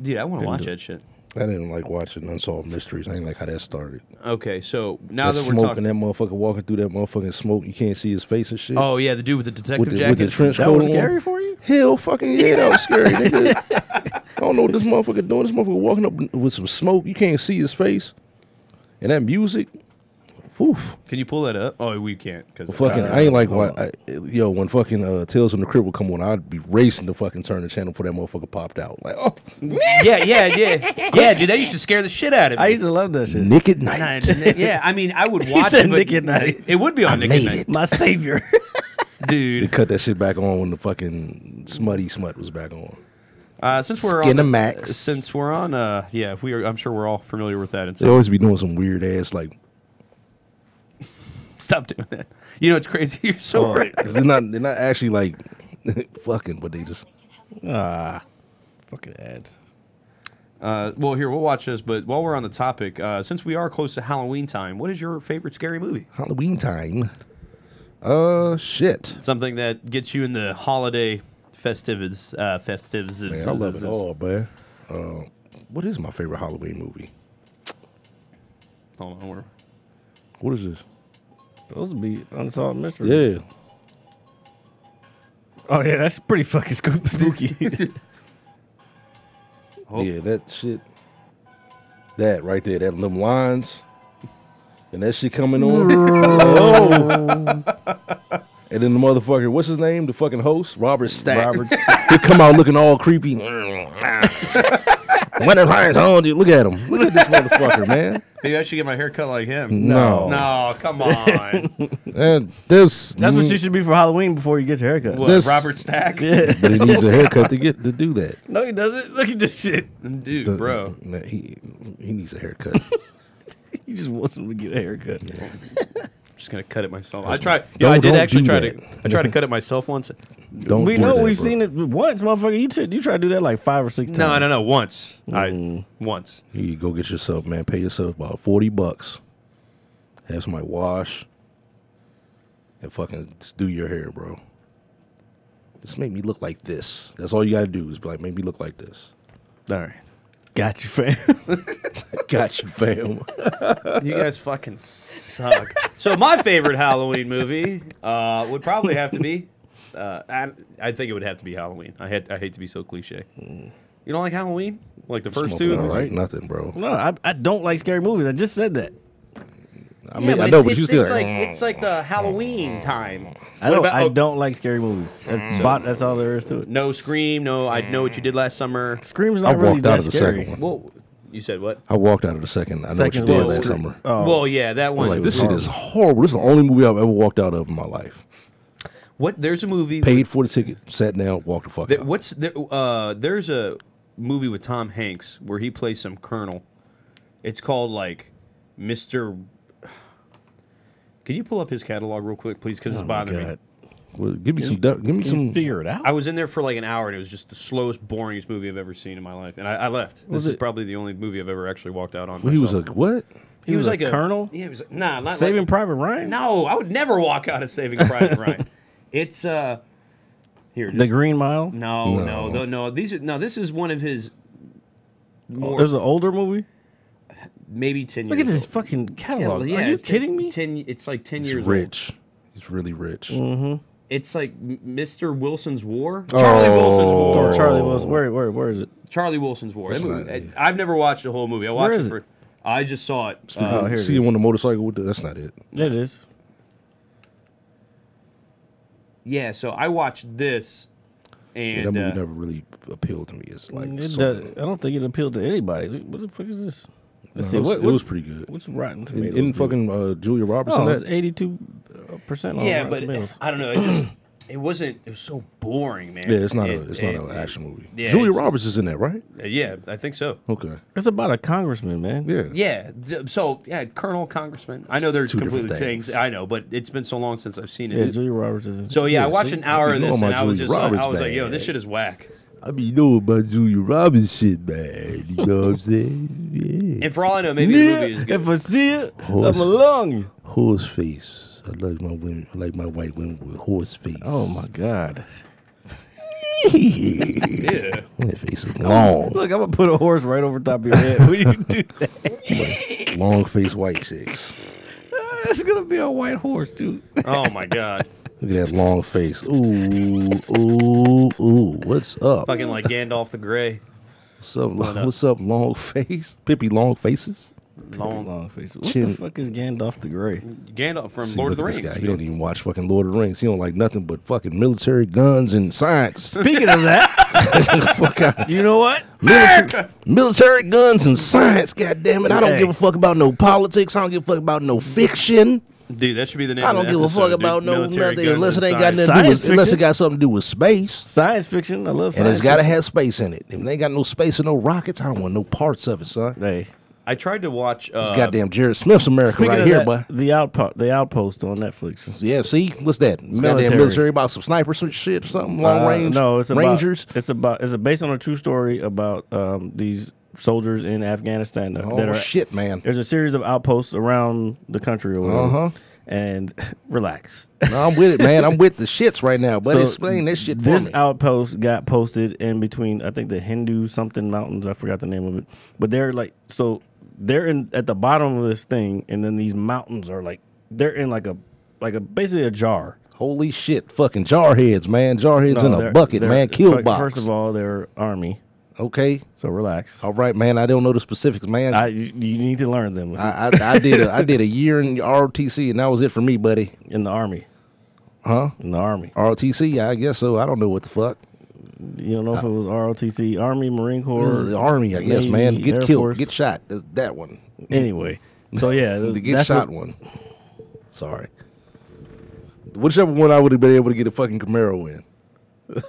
Dude, I want to watch that shit. I didn't like watching Unsolved Mysteries. I didn't like how that started. Okay, so now that we're talking... That motherfucker walking through that motherfucking smoke, you can't see his face and shit. Oh, yeah, the dude with the detective jacket. With the trench coat. That was scary for you? Hell fucking yeah, that was scary, nigga. I don't know what this motherfucker doing. This motherfucker walking up with some smoke. You can't see his face. And that music... Oof. Can you pull that up? Oh, we can't. Cause well, fucking, I ain't like why. Yo, when fucking Tales from the Crypt would come on, I'd be racing to fucking turn the channel for that motherfucker popped out. Like, oh, yeah, dude, that used to scare the shit out of me. I used to love that shit. Nick at Night. Yeah, I mean, I would watch it. Nick at Night. It would be on Nick at Night. My savior, dude. They cut that shit back on when the fucking smutty smut was back on. Since we're Skinamax. Yeah, we are. I'm sure we're all familiar with that. They always be doing some weird ass like. Stop doing that. You know it's crazy. You're so right. They're not actually like fucking, but they just fucking ads. Well, here we'll watch this. But while we're on the topic, since we are close to Halloween time, what is your favorite scary movie? Halloween time. Shit. Something that gets you in the holiday festivities. Man, I love it all, man. What is my favorite Halloween movie? Hold on. What is this? Those would be Unsolved Mysteries. Yeah. Oh, yeah, that's pretty fucking spooky. Yeah, that shit. That right there, that little lines. And that shit coming on. And then the motherfucker, what's his name? The fucking host? Robert Stack. He'll come out looking all creepy. When it rains, oh, dude, look at him. Look at this motherfucker, man. Maybe I should get my hair cut like him. No, come on. That's what you should be for Halloween before you get your haircut. What, Robert Stack? Yeah. But he needs a haircut to do that. No, he doesn't. Look at this shit. Dude, bro. He needs a haircut. He just wants him to get a haircut. Yeah. I'm just going to cut it myself. I tried to cut it myself once. We've seen it once, motherfucker. You try to do that like 5 or 6 times. No, once. Once. You go get yourself, man. Pay yourself about $40. Have somebody wash and fucking do your hair, bro. Just make me look like this. That's all you got to do is be like, make me look like this. All right. Got you, fam. Got you, fam. You guys fucking suck. So my favorite Halloween movie would probably have to be. I think it would have to be Halloween. I hate to be so cliche. You don't like Halloween? Like the first two? Right? Nothing, bro. No, I don't like scary movies. I just said that. I mean, I know, but you still. It's like the Halloween time. I don't like scary movies. That's all there is to it. No Scream. No, I Know What You Did Last Summer. Scream's not really that scary. The second one. Well, you said what? I walked out of the second. I Know What You Did Last Summer. Oh. Well, yeah, that one. Like, this shit is horrible. This is the only movie I've ever walked out of in my life. What? There's a movie. Paid for the ticket. Sat down. Walked the fuck out. There's a movie with Tom Hanks where he plays some colonel. It's called like Mr. Can you pull up his catalog real quick, please? Because it's bothering me. Well, give me some. Figure it out. I was in there for like an hour, and it was just the slowest, boringest movie I've ever seen in my life, and I left. This is probably the only movie I've ever actually walked out on. Well, he was like, "What?" He was like a colonel. Yeah, he was. Nah, not Saving like, Private Ryan. No, I would never walk out of Saving Private Ryan. It's here. The Green Mile. No. This is one of his. There's an older movie. Maybe 10 years. Look at this fucking catalog. Yeah, are you kidding me? It's like 10 years rich. Old. He's really rich. Mm-hmm. It's like Mr. Wilson's War. Charlie Wilson's War. Charlie Wilson. Where is it? Charlie Wilson's War. That movie, I've never watched the whole movie. I just saw it. See him on the motorcycle with that's not it. It is. Yeah, so I watched this. And that movie never really appealed to me. It's like I don't think it appealed to anybody. What the fuck is this? It was pretty good. What's Rotten Tomatoes? Isn't fucking Julia Roberts? Oh, it's 82% on Rotten Tomatoes. Yeah, but I don't know. It just It wasn't. It was so boring, man. Yeah, it's not an action movie. Yeah, Julia Roberts is in that, right? Yeah, I think so. Okay, it's about a congressman, man. Yeah, yeah. So yeah, Colonel Congressman. I know there's completely things. I know, but it's been so long since I've seen it. Yeah, Julia Roberts is in. So yeah, I watched an hour of this, and I was like, yo, this shit is whack. I mean, you know about Julia Roberts shit, man. You know what I'm saying? Yeah. And for all I know, maybe the movie is good. If I see it, I'm along. Horse face. I like my women. I like my white women with horse face. Oh my god! Yeah, my face is long. Look, I'm gonna put a horse right over top of your head. Will you do that? Long face white chicks. It's gonna be a white horse, dude. Oh my god! Look at that long face. Ooh, ooh, ooh. What's up? Fucking like Gandalf the Grey. What's up? What's up? Long face. Pippi long faces. Long face. What the fuck is Gandalf the Grey? Gandalf from Lord of the Rings. He don't even watch fucking Lord of the Rings. He don't like nothing but fucking military, guns, and science. Speaking of that, fuck out. You know what? Military, guns, and science. God damn it! I don't give a fuck about no politics. I don't give a fuck about no fiction. Dude, that should be the name of the episode. I don't give a fuck about no nothing unless it ain't got nothing to do with, unless it got something to do with space. Science fiction. I love science. And it's got to have space in it. If it ain't got no space or no rockets, I don't want no parts of it, son. Hey. I tried to watch this goddamn Jared Smith's America right here, boy. The Outpost on Netflix. Yeah, see, what's that? Goddamn military about some snipers, some shit, something long range. No, it's Rangers. It's based on a true story about these soldiers in Afghanistan. Shit, man! There's a series of outposts around the country or whatever. And relax. No, I'm with it, man. I'm with the shits right now. But so explain this shit for me. This outpost got posted in between, I think, the Hindu something mountains. I forgot the name of it. But they're like they're in at the bottom of this thing, and then these mountains are like they're in like a basically a jar. Holy shit, fucking jarheads, man! Jarheads in a bucket, man. Kill box. First of all, they're army. Okay, so relax. All right, man. I don't know the specifics, man. You need to learn them. I did a year in ROTC, and that was it for me, buddy. In the army, huh? In the army, ROTC. I guess so. I don't know what the fuck. You don't know if it was ROTC, Army, Marine Corps, Army, I guess, Navy, man. Get killed, get shot. That one. Anyway, so yeah, the get shot one. Sorry. Whichever one I would have been able to get a fucking Camaro in.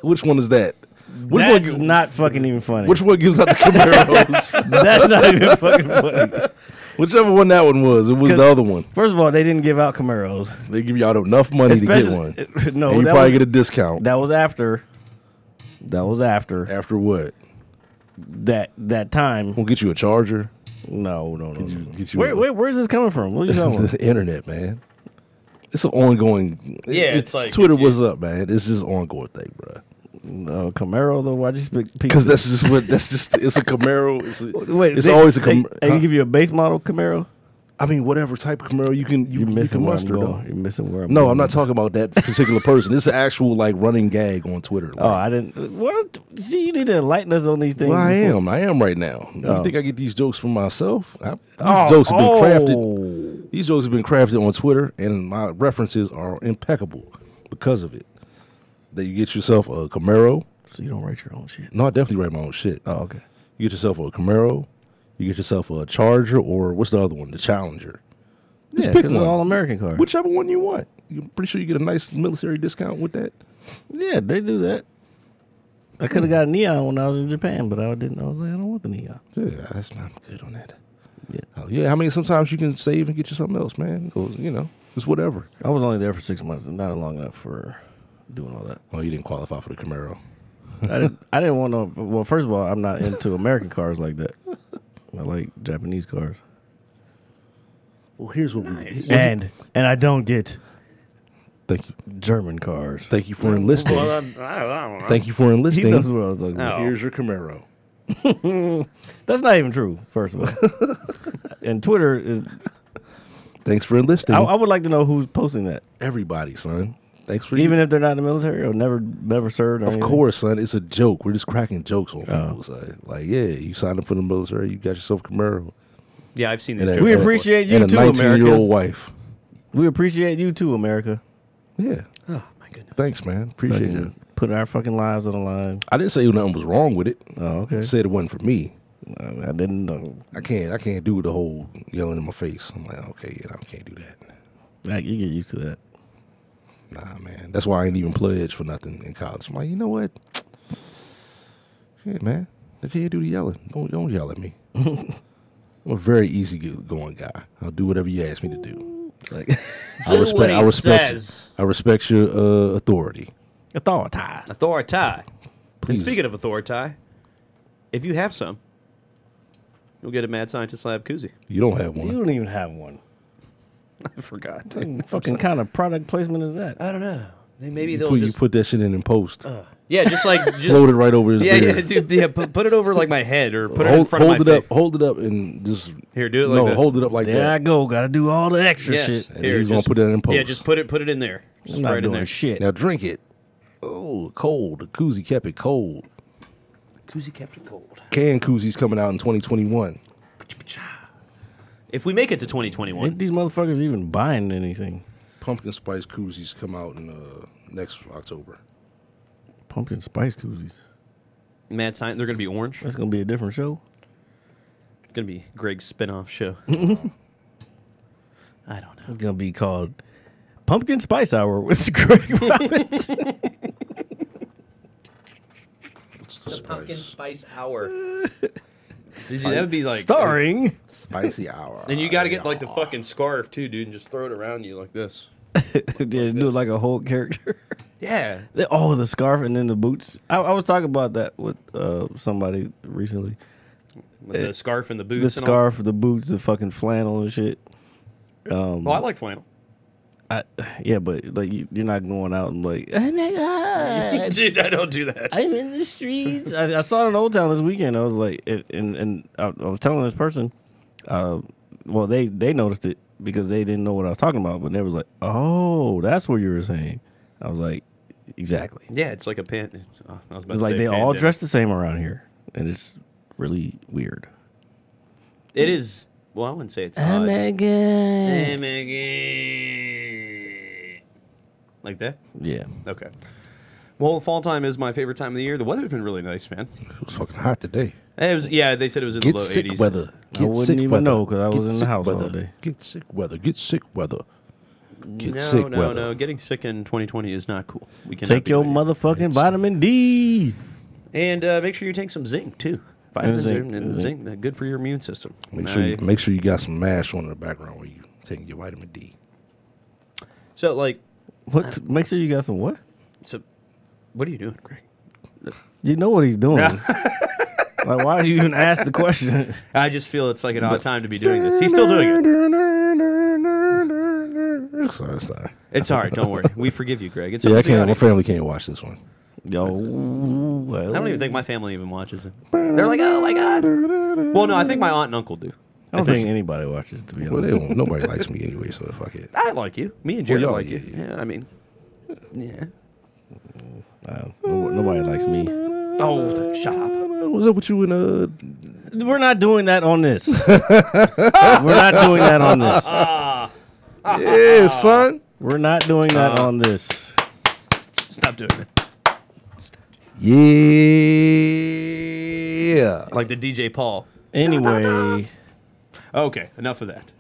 Which one is that? That's not fucking even funny. Which one gives out the Camaros? That's not even fucking funny. Whichever one that one was, it was the other one. First of all, they didn't give out Camaros. They give y'all enough money to get one. No, and you probably get a discount. That was after. That was after. After what? That time. We'll get you a Charger. No. Wait, where's this coming from? What are you talking about? The internet, man. It's an ongoing. Yeah, it's like Twitter was up, man. It's just an ongoing thing, bro. No, Camaro though. Why'd you speak? Because that's just what. That's just. It's a Camaro. It's always a Camaro. They give you a base model Camaro. I mean, whatever type of Camaro you can muster. You're missing where I'm going. No, I'm not talking about that particular person. This is an actual like running gag on Twitter. Like. Oh, I didn't. What? See, you need to enlighten us on these things. Well, I am right now. You think I get these jokes from myself? These jokes have been crafted on Twitter, and my references are impeccable because of it. That you get yourself a Camaro. So you don't write your own shit? No, I definitely write my own shit. Oh, okay. You get yourself a Camaro. You get yourself a Charger, or what's the other one? The Challenger. Just pick an all-American car. Whichever one you want. I'm pretty sure you get a nice military discount with that. Yeah, they do that. I could have got a Neon when I was in Japan, but I didn't. I was like, I don't want the Neon. Yeah, that's not good on that. Yeah. Oh, yeah, I mean, sometimes you can save and get you something else, man. Or, you know, it's whatever. I was only there for 6 months. Not long enough for doing all that. Oh, you didn't qualify for the Camaro. I didn't want to. Well, first of all, I'm not into American cars like that. I like Japanese cars. Well, here's what we and I don't get. Thank you. German cars. Thank you for enlisting. Well, thank you for enlisting. He knows what I was talking about. Here's your Camaro. That's not even true. First of all, and Twitter is. Thanks for enlisting. I would like to know who's posting that. Everybody, son. Thanks for even if they're not in the military or never served. Or course, son. It's a joke. We're just cracking jokes on people. So, like, yeah, you signed up for the military. You got yourself a Camaro. Yeah, I've seen this. We appreciate you too, America. And a 19-year-old wife. We appreciate you too, America. Yeah. Oh my goodness. Thanks, man. Appreciate you. Putting our fucking lives on the line. I didn't say nothing was wrong with it. Oh, okay. I said it wasn't for me. I didn't know. I can't do the whole yelling in my face. I'm like, okay, yeah, I can't do that. You get used to that. nah, man. That's why I ain't even pledged for nothing in college. I'm like, you know what? Shit, man. The kid do the yelling. Don't yell at me. I'm a very easygoing guy. I'll do whatever you ask me to do. Like, I respect your authority. Authority. Please. And speaking of authority, if you have some, you'll get a Mad Scientist Lab koozie. You don't have one. You don't even have one. I forgot. What fucking kind of product placement is that? I don't know. Maybe you put that shit in and post. Yeah, just like float it right over his beard. Yeah, dude. Yeah, put it over like my head or put it in front of my face. Hold it up and just do it like this. Hold it up like that. There I go. Got to do all the extra shit. And he's gonna put it in post. Yeah, just put it in there. Just right in there. Shit. Now drink it. Oh, cold. The koozie kept it cold. Canned koozies coming out in 2021. If we make it to 2021, ain't these motherfuckers even buying anything? Pumpkin spice koozies come out in next October. Pumpkin spice koozies. Mad Science. They're gonna be orange. That's gonna be a different show. It's gonna be Greg's spinoff show. I don't know. It's gonna be called Pumpkin Spice Hour with Greg Robbins. What's the Pumpkin Spice Hour? That would be like starring Spicy Hour. And you got to get like the fucking scarf too, dude, and just throw it around you like this. Do it like a whole character. Yeah. Oh, the scarf and then the boots. I was talking about that with somebody recently. With the scarf and the boots. The scarf, the boots, the fucking flannel and shit. Well, I like flannel. Yeah, but like you're not going out and like, oh my god, dude, I don't do that. I'm in the streets. I saw it in Old Town this weekend. I was like, and I was telling this person, well, they noticed it because they didn't know what I was talking about, but they was like, oh, that's what you were saying. I was like, exactly. Yeah, it's like a pan. Oh, I was about to say they all dress the same around here, and it's really weird. It is. Well, I wouldn't say it's odd. Oh my god. Like that? Yeah. Okay. Well, fall time is my favorite time of the year. The weather's been really nice, man. It was fucking hot today. It was. Yeah, they said it was in the low 80s. Weather. I wouldn't even know because I was in the house all day. Get sick weather. Get sick weather. No, no, no. Getting sick in 2020 is not cool. We can take your motherfucking vitamin D. And make sure you take some zinc, too. Vitamin zinc, good for your immune system. Make sure you got some MASH on in the background while you taking your vitamin D. So like, what? Make sure you got some what? So, what are you doing, Greg? You know what he's doing. Like, why do you even ask the question? I just feel it's like an odd time to be doing this. He's still doing it. Sorry. It's all right. Don't worry. We forgive you, Greg. It's yeah, my family can't watch this one. Oh, well. I don't even think my family even watches it. They're like, oh my god. Well, no, I think my aunt and uncle do. I don't think anybody watches it, to be honest. Well, nobody likes me anyway, so fuck it. I like you. Me and Jared like you. Yeah, I mean, yeah. Nobody likes me. Oh, shut up. What's up with you and we're not doing that on this. Yeah, son. We're not doing that on this. Stop doing it. Yeah, like the DJ Paul. Anyway, okay, enough of that.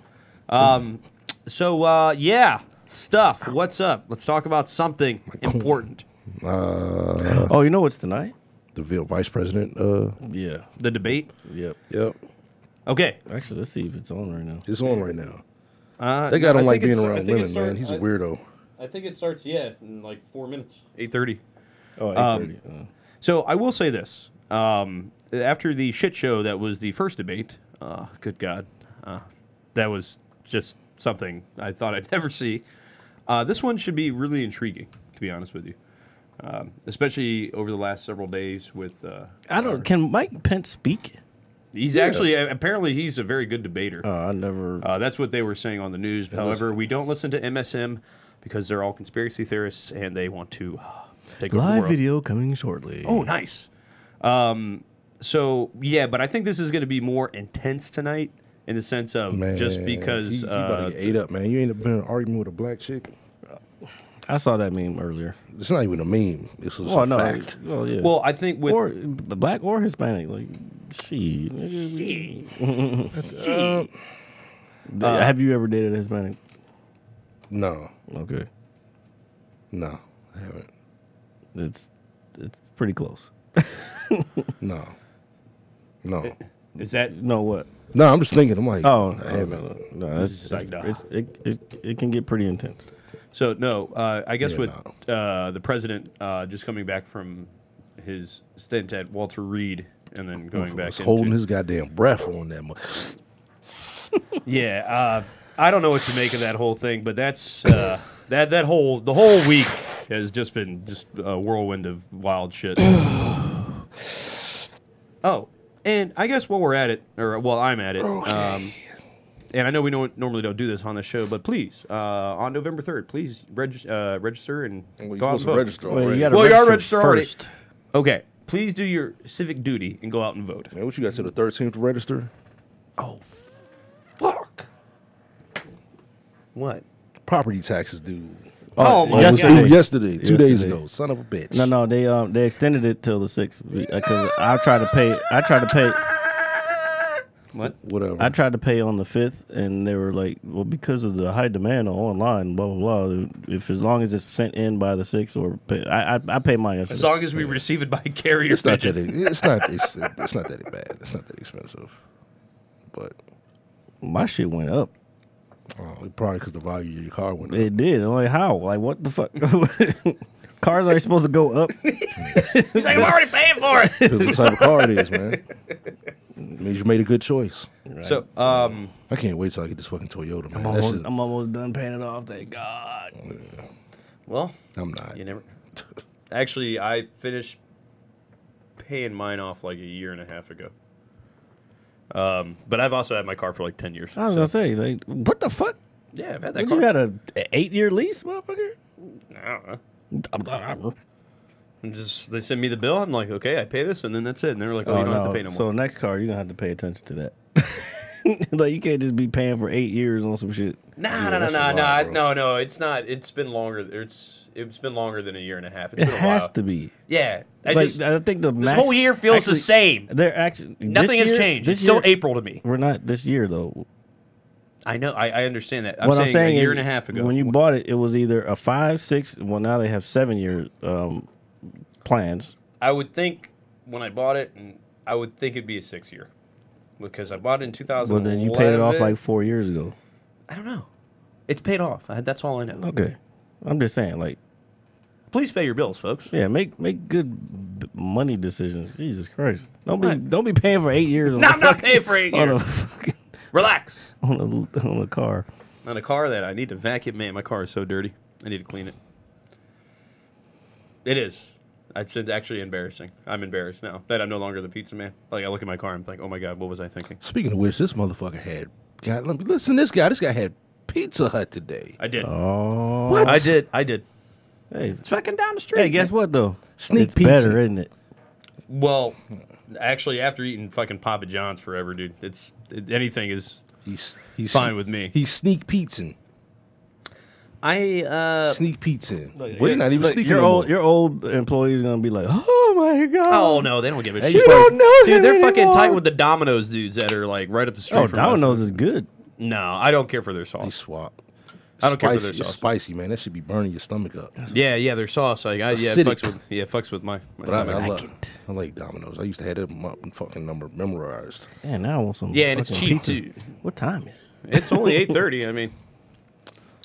Yeah, stuff. What's up? Let's talk about something important. Oh, you know what's tonight? The vice president. Yeah, the debate. Yep. Yep. Okay. Actually, let's see if it's on right now. It's on right now. That guy don't like being around women, man. He's a weirdo. I think it starts. Yeah, in like 4 minutes. 8:30. Oh, 8:30. So I will say this. After the shit show that was the first debate, good God, that was just something I thought I'd never see. This one should be really intriguing, to be honest with you, especially over the last several days with... Can Mike Pence speak? He's actually, apparently he's a very good debater. That's what they were saying on the news. However, we don't listen to MSM because they're all conspiracy theorists and they want to... Live video coming shortly. Oh, nice. So, yeah, but I think this is going to be more intense tonight in the sense of just because... You about to get ate up, man. You ain't been in an argument with a black chick. I saw that meme earlier. It's not even a meme. It's a fact. Well, yeah. Well, I think with... Or, the black or Hispanic, like, have you ever dated a Hispanic? No. Okay. No, I haven't. It's pretty close. No. No. Is that no what? No, I'm just thinking. I'm like, oh, I haven't. No, it's like nah. It can get pretty intense. So no, I guess the president just coming back from his stint at Walter Reed and then going back, holding his goddamn breath on that much. Yeah, I don't know what to make of that whole thing, but that's the whole week has just been just a whirlwind of wild shit. Oh. And I guess while we're at it, or while I'm at it, okay. And I know we normally don't do this on the show, but please, on November 3rd, please register and go out and vote. Well, you are registered first. Okay, please do your civic duty and go out and vote. Man, what you got to the 13th to register? Oh, fuck! What? Property taxes due. Oh, yesterday, 2 days ago, son of a bitch. No, no, they extended it till the 6th because I tried to pay. What? Whatever. I tried to pay on the 5th, and they were like, "Well, because of the high demand online, blah blah blah. If as long as it's sent in by the 6th, or pay, I pay mine yesterday. As long as we receive it by carrier pigeon. It's not that bad. It's not that expensive. But my shit went up. Oh, probably because the value of your car went up. It did. I'm like, how? Like, what the fuck? Cars are supposed to go up. He's like, I'm already paying for it. Because the type of car it is, man. It means you made a good choice. Right. So, I can't wait till I get this fucking Toyota, man. I'm almost done paying it off. Thank God. Yeah. Well, I'm not. You never. Actually, I finished paying mine off like a year and a half ago. But I've also had my car for like 10 years. I was gonna say, like, what the fuck? Yeah, I've had that car. You had an 8-year lease, motherfucker? I don't know. I'm just, they send me the bill. I'm like, okay, I pay this, and then that's it. And they're like, oh, you don't have to pay no more. So next car, you're gonna have to pay attention to that. Like, you can't just be paying for 8 years on some shit. Nah, no, no, no, no, no, no. It's not. It's been longer. It's been longer than a year and a half. It's been a while. It has to be. Yeah, I think this whole year feels the same. Nothing has changed. It's still April to me. We're not this year though. I know. I understand that. I'm saying a year and a half ago, when you bought it, it was either a 5, 6. Well, now they have 7-year plans. I would think when I bought it, I would think it'd be a 6-year. Because I bought it in 2011. Well, then you paid it off like 4 years ago. I don't know. It's paid off. That's all I know. Okay. I'm just saying, like... Please pay your bills, folks. Yeah, make good money decisions. Jesus Christ. Don't be paying for 8 years. No, I'm not paying for 8 years. Relax. On a car. On a car that I need to vacuum. Man, my car is so dirty. I need to clean it. It is. It's actually embarrassing. I'm embarrassed now that I'm no longer the pizza man. Like, I look at my car and think, oh my God, what was I thinking? Speaking of which, this motherfucker had... God, let me listen. This guy had Pizza Hut today. I did. Oh, what? I did. Hey, it's fucking down the street. Hey, guess what though? Sneak pizza, better, isn't it? Well, actually, after eating fucking Papa John's forever, dude, anything is he's fine with me. He's sneak pizzing. Sneak pizza. We're not even sneaking. Your old employees are gonna be like, oh my God. Oh no, they don't give a shit. You don't know, dude. They're fucking tight with the Domino's dudes that are like right up the street. Oh, Domino's is good. No, I don't care for their sauce. They swap. I don't care for their sauce. It's spicy, man. That should be burning your stomach up. Yeah, yeah, their sauce. Like, it fucks with my stomach. I like it. I like Domino's. I used to have that fucking number memorized. Yeah, now I want some. Yeah, and it's cheap too. What time is it? It's only 8:30. I mean,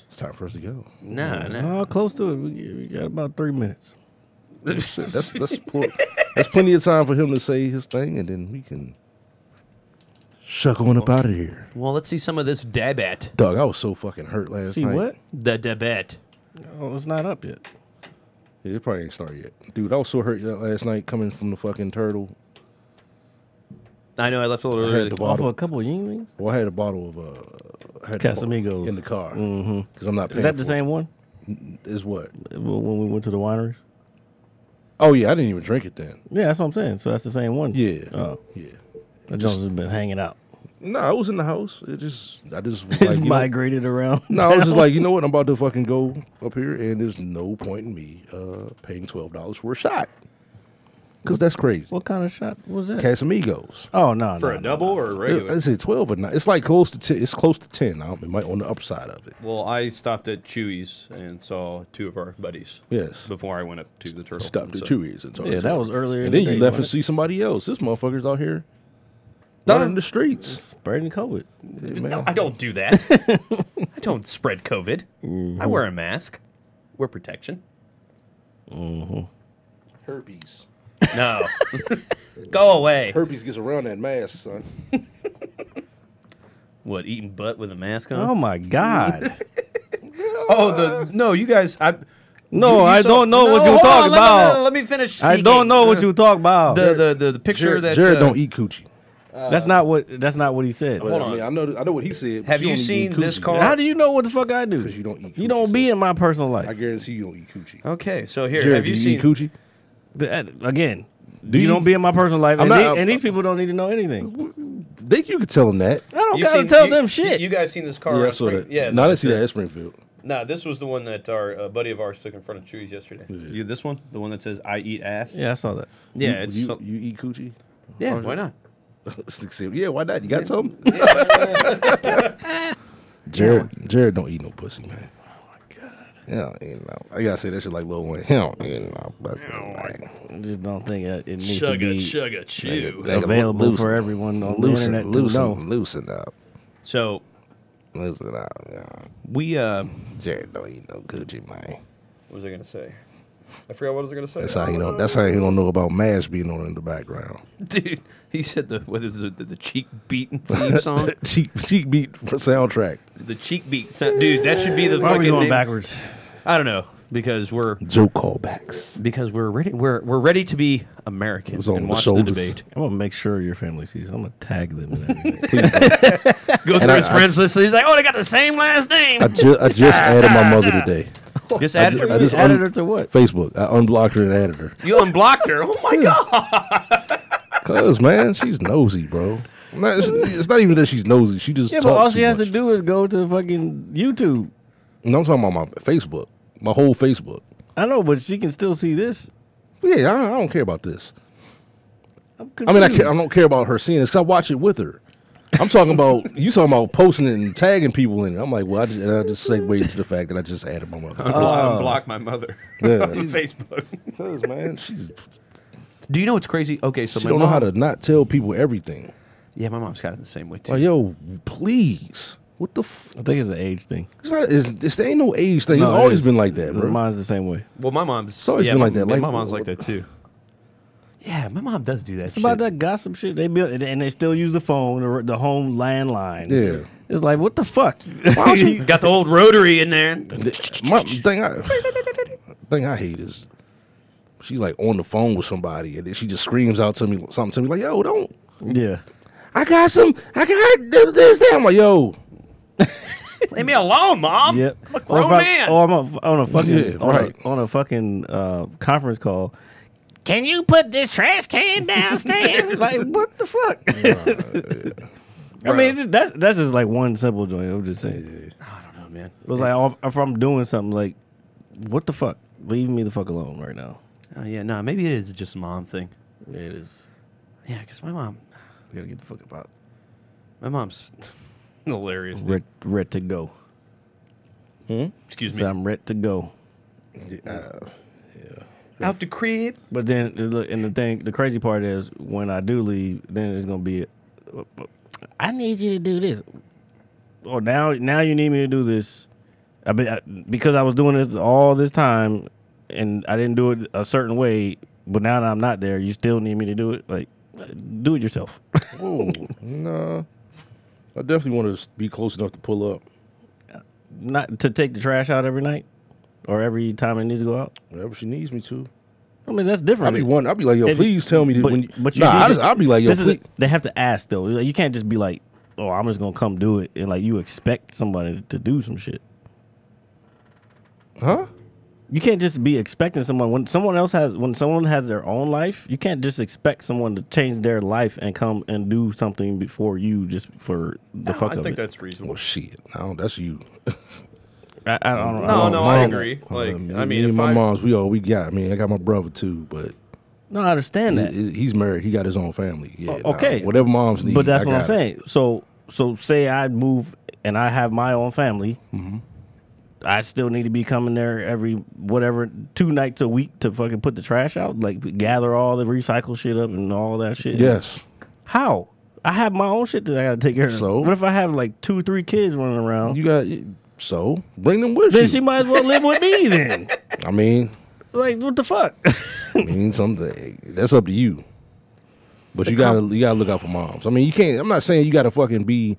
it's time for us to go. No, close to it. We got about 3 minutes. that's plenty of time for him to say his thing, and then we can shuck on up out of here. Well, let's see some of this dabat. Dog, I was so fucking hurt last night. See what? The dabat. Oh, it's not up yet. Yeah, it probably ain't started yet. Dude, I was so hurt last night coming from the fucking Turtle. I know, I left a little early. Off of a couple of Yinglings? Well, I had a bottle of Casamigos in the car. Mm-hmm. Because I'm not paying. Is that the same one? Is what? When we went to the wineries? Oh, yeah, I didn't even drink it then. Yeah, that's what I'm saying. So that's the same one? Yeah. Oh. Yeah. That Jones has been hanging out. No, I was in the house. I just was like, migrated around. No, I was just like, you know what? I'm about to fucking go up here, and there's no point in me paying $12 for a shot. Because that's crazy. What kind of shot was that? Casamigos. Oh, no. For a double or a regular? Is it 12 or not? It's like close to 10. It's close to 10. It might on the upside of it. Well, I stopped at Chewy's and saw two of our buddies. Yes. Before I went up to the Turtle. Stopped at Chewy's and saw Yeah, that was earlier in the day. And then you left and see somebody else. This motherfucker's out here in the streets. Spreading COVID. Hey, no, I don't do that. I don't spread COVID. Mm-hmm. I wear a mask. Wear protection. Mm-hmm. Herpes. No. Go away. Herpes gets around that mask, son. What, eating butt with a mask on? Oh, my God. No, you guys, I don't know what you talk about. Let me finish speaking. I don't know what you talk about. The picture that... Jared don't eat coochie. That's not what he said. Hold on. I know what he said. Have you seen this car? How do you know what the fuck I do? Because you don't eat coochie. You don't be in my personal life. I guarantee you don't eat coochie. Okay, so here, Jared, have you seen... coochie? Again, you don't be in my personal life, and these people don't need to know anything. Think you could tell them that? I don't gotta tell them shit. You guys seen this car? Yeah, I saw that. Yeah, no, I didn't see that at Springfield. No, this was the one that our buddy of ours took in front of Chewy's yesterday. Yeah. You this one, the one that says "I eat ass." Yeah, I saw that. Yeah, you eat coochie. Yeah, why not? Yeah, why not? You got something? Yeah. Jared don't eat no pussy, man. Hell, you know, I gotta say that shit like Lil Wayne. Hell, you know, I just don't think it needs to be available for everyone on the internet. Loosen up. So, loosen up. Yeah. We Jared don't eat no Gucci, man. What was I gonna say? I forgot what I was gonna say. That's how you know. That's how you don't know about MASH being on in the background. Dude, he said the cheek beating theme song. cheek beat soundtrack. The cheek beat sound. Dude, that should be the. Why are we going backwards? I don't know because we're joke callbacks. Because we're ready. We're ready to be American and watch the debate. I'm gonna make sure your family sees. I'm gonna tag them. Go through his friends list. He's like, oh, they got the same last name. I just added my mother today. Just added her. I just added her to what? Facebook. I unblocked her and added her. You unblocked her? Oh my God! Cause man, she's nosy, bro. It's not even that she's nosy. She just talks. But all she has to do is go to fucking YouTube. No, I'm talking about my Facebook, my whole Facebook. I know, but she can still see this. Yeah, I don't care about this. I don't care about her seeing this. Cause I watch it with her. I'm talking about posting it and tagging people in it. I'm like, well, I just segue to the fact that I just added my mother. I unblocked my mother on Facebook. Cause man, she's. Do you know what's crazy? Okay, so my mom don't know how to not tell people everything. Yeah, my mom's kind of the same way too. Oh, yo, please, what the? I think it's an age thing. It's ain't no age thing. No, it's always been like that, bro. Mine's the same way. Well, my mom's. It's always been like that. Like my mom's like that too. Yeah, my mom does do that. It's about that gossip shit. They build and they still use the phone or the home landline. Yeah, it's like what the fuck? You got the old rotary in there. The thing I hate is she's like on the phone with somebody and then she just screams out to me like, "Yo, don't." Yeah, I got this. I'm like, yo. Leave me alone, mom. Yep. I'm a grown man. Or I'm on a fucking conference call. Can you put this trash can downstairs? Like, what the fuck? I mean, that's just like one simple joint. I'm just saying. I don't know, man. It was like, if I'm doing something, like, what the fuck? Leave me the fuck alone right now. Yeah, no, maybe it is just a mom thing. Yeah, it is. Yeah, because my mom. We gotta get the fuck about. My mom's hilarious. Red to go. Hmm? Excuse me. I'm red to go. Yeah. Out the crib. But then, and the crazy part is, when I do leave, then it's gonna be, I need you to do this, or now you need me to do this. Because I was doing this all this time, and I didn't do it a certain way. But now that I'm not there, you still need me to do it. Like, do it yourself. Oh no, I definitely want to be close enough to pull up, not to take the trash out every night. Or every time it needs to go out? Whenever she needs me to. I mean, that's different. I'll be like, yo, please tell me. I'll be like, yo, please. They have to ask, though. You can't just be like, oh, I'm just going to come do it. And, like, you expect somebody to do some shit. Huh? You can't just be expecting someone. When someone has their own life, you can't just expect someone to change their life and come and do something before you just for the fuck of it. I think that's reasonable. Well, shit. No, that's you. I don't know. No, I agree. Like, I mean, my mom's, we all we got. I mean, I got my brother too, but No, I understand that. He's married. He got his own family. Yeah, okay. Nah, whatever moms need. But that's what I'm saying. So say I move and I have my own family. Mm-hmm. I still need to be coming there every whatever 2 nights a week to fucking put the trash out, like gather all the recycle shit up and all that shit. Yes. How? I have my own shit that I gotta take care of. So what if I have like 2 or 3 kids running around? You got so bring them with then you. Then she might as well live with me. Then I mean, like what the fuck? I mean something that's up to you, but you gotta look out for moms. I mean you can't. I'm not saying you gotta fucking be.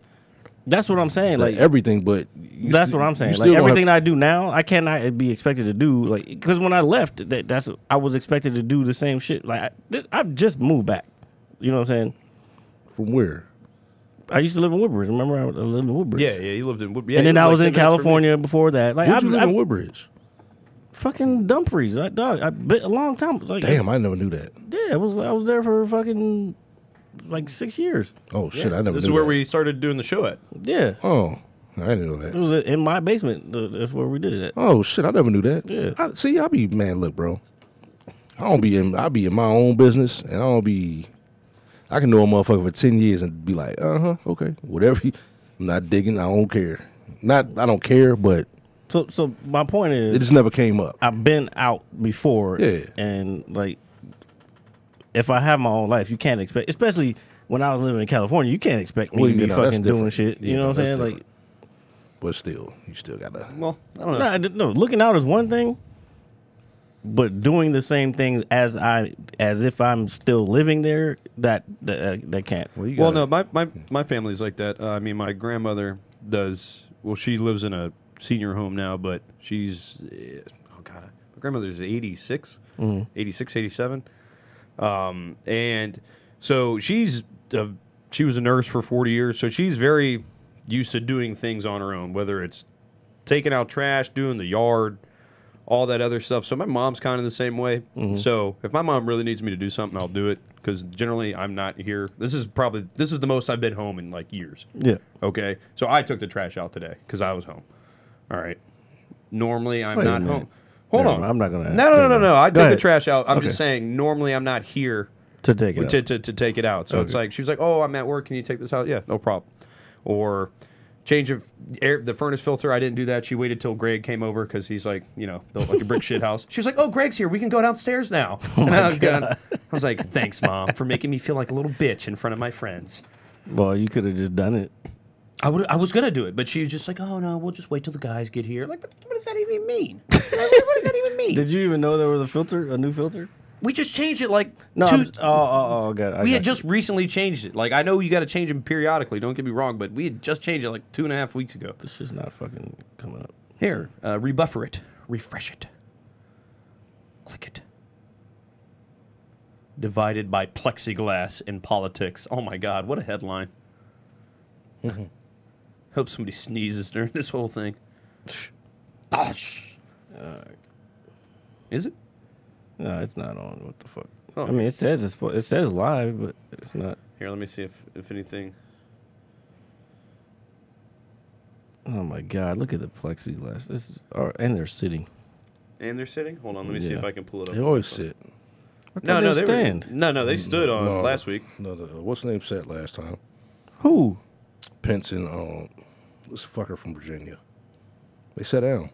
That's what I'm saying. Like everything, but that's what I'm saying. Like everything that I do now, I cannot be expected to do. Like because when I left, that's I was expected to do the same shit. Like I've just moved back. You know what I'm saying? From where? I used to live in Woodbridge. Remember, I lived in Woodbridge. Yeah, yeah, you lived in Woodbridge. And then I was in California before that. Like you live in Woodbridge? Fucking Dumfries. I've been a long time. Like, damn, I never knew that. Yeah, I was there for fucking. Like 6 years. Oh shit! Yeah. I never. This is where we started doing the show at. Yeah. Oh, I didn't know that. It was in my basement. That's where we did it at. Oh shit! I never knew that. Yeah. I be man. Look, bro. I be in my own business, and I don't be. I can know a motherfucker for 10 years and be like, okay, whatever. I'm not digging. I don't care. I don't care. But so my point is, it just never came up. I've been out before. Yeah. And like. If I have my own life, you can't expect, especially when I was living in California, you can't expect me to be fucking doing shit. You know what I'm saying? Like, but still, you still gotta. Well, I don't know. No, looking out is one thing, but doing the same thing as if I'm still living there, that can't. Well, no, my family's like that. I mean, my grandmother does. Well, she lives in a senior home now, but she's oh god, my grandmother's 86, mm-hmm. 86, 87. And so she was a nurse for 40 years. So she's very used to doing things on her own, whether it's taking out trash, doing the yard, all that other stuff. So my mom's kind of the same way. Mm-hmm. So if my mom really needs me to do something, I'll do it. Cause generally I'm not here. This is the most I've been home in like years. Yeah. Okay. So I took the trash out today cause I was home. All right. Normally I'm not home. Hold on. I'm not going to ask. No. I took the trash out. I'm just saying, normally I'm not here to take it out. To take it out. So it's like, she was like, oh, I'm at work. Can you take this out? Yeah, no problem. Or change of the furnace filter. I didn't do that. She waited till Greg came over because he's like, you know, built like a brick shit house. She was like, oh, Greg's here. We can go downstairs now. Oh and I was like, thanks, Mom, for making me feel like a little bitch in front of my friends. Well, you could have just done it. I was going to do it, but she was just like, oh, no, we'll just wait till the guys get here. Like, what does that even mean? What does that even mean? Did you even know there was a filter, a new filter? We just changed it like we had just recently changed it. Like, I know you got to change them periodically. Don't get me wrong, but we had just changed it like 2.5 weeks ago. It's just not fucking coming up. Here, rebuffer it. Refresh it. Click it. Divided by plexiglass in politics. Oh, my God. What a headline. Mm-hmm. Hope somebody sneezes during this whole thing. Is it? No, it's not on. What the fuck? Oh. I mean, it says live, but it's not. Here, let me see if anything. Oh my God! Look at the plexiglass. This is, and they're sitting. And they're sitting. Hold on, let me see if I can pull it up. They always sit. No, they stand. No, they stood on last week. No, what's the name sat last time? Who? Pence and this fucker from Virginia. They sat down.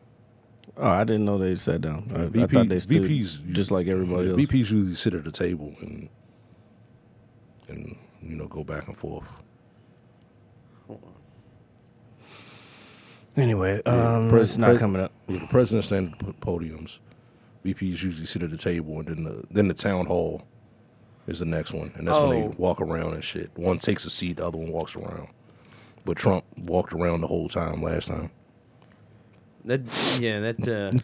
Oh, I didn't know they sat down. I thought they stood VPs, just like everybody else. VPs usually sit at the table and you know go back and forth. Hold on. Anyway, it's not coming up. Yeah, the president stands at the podiums. VPs usually sit at the table, and then the town hall is the next one, and that's when they walk around and shit. One takes a seat, the other one walks around. But Trump walked around the whole time last time.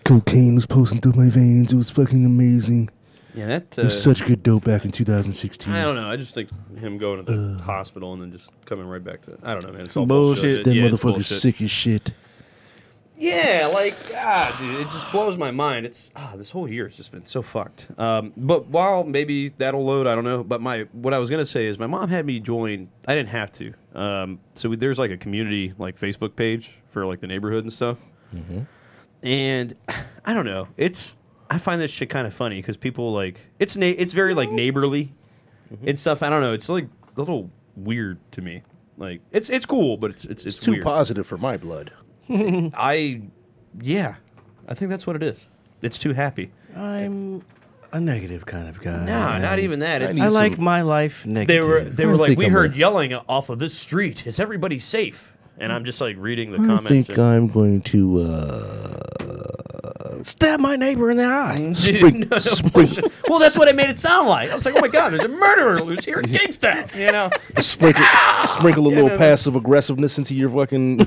Cocaine was pulsing through my veins. It was fucking amazing. Yeah, that it was such good dope back in 2016. I don't know. I just think him going to the hospital and then just coming right back to I don't know, man. It's all bullshit. That motherfucker's sick as shit. Yeah, like dude, it just blows my mind. It's this whole year has just been so fucked. But while maybe that'll load, I don't know. But what I was gonna say is my mom had me join. I didn't have to. So there's like a community like Facebook page for like the neighborhood and stuff. Mm-hmm. And I don't know. It's I find this shit kind of funny because people like it's very like neighborly and stuff. I don't know. It's like a little weird to me. Like it's cool, but it's too weird. Positive for my blood. I think that's what it is. It's too happy. I'm a negative kind of guy. No, not even that. It's I like my life negative. They were like, we heard yelling off of this street. Is everybody safe? And I'm just like reading the comments. I think I'm going to stab my neighbor in the eye. Well, that's what it made it sound like. I was like, oh my God, there's a murderer who's here in Kingstown. You know, sprinkle a little passive aggressiveness into your fucking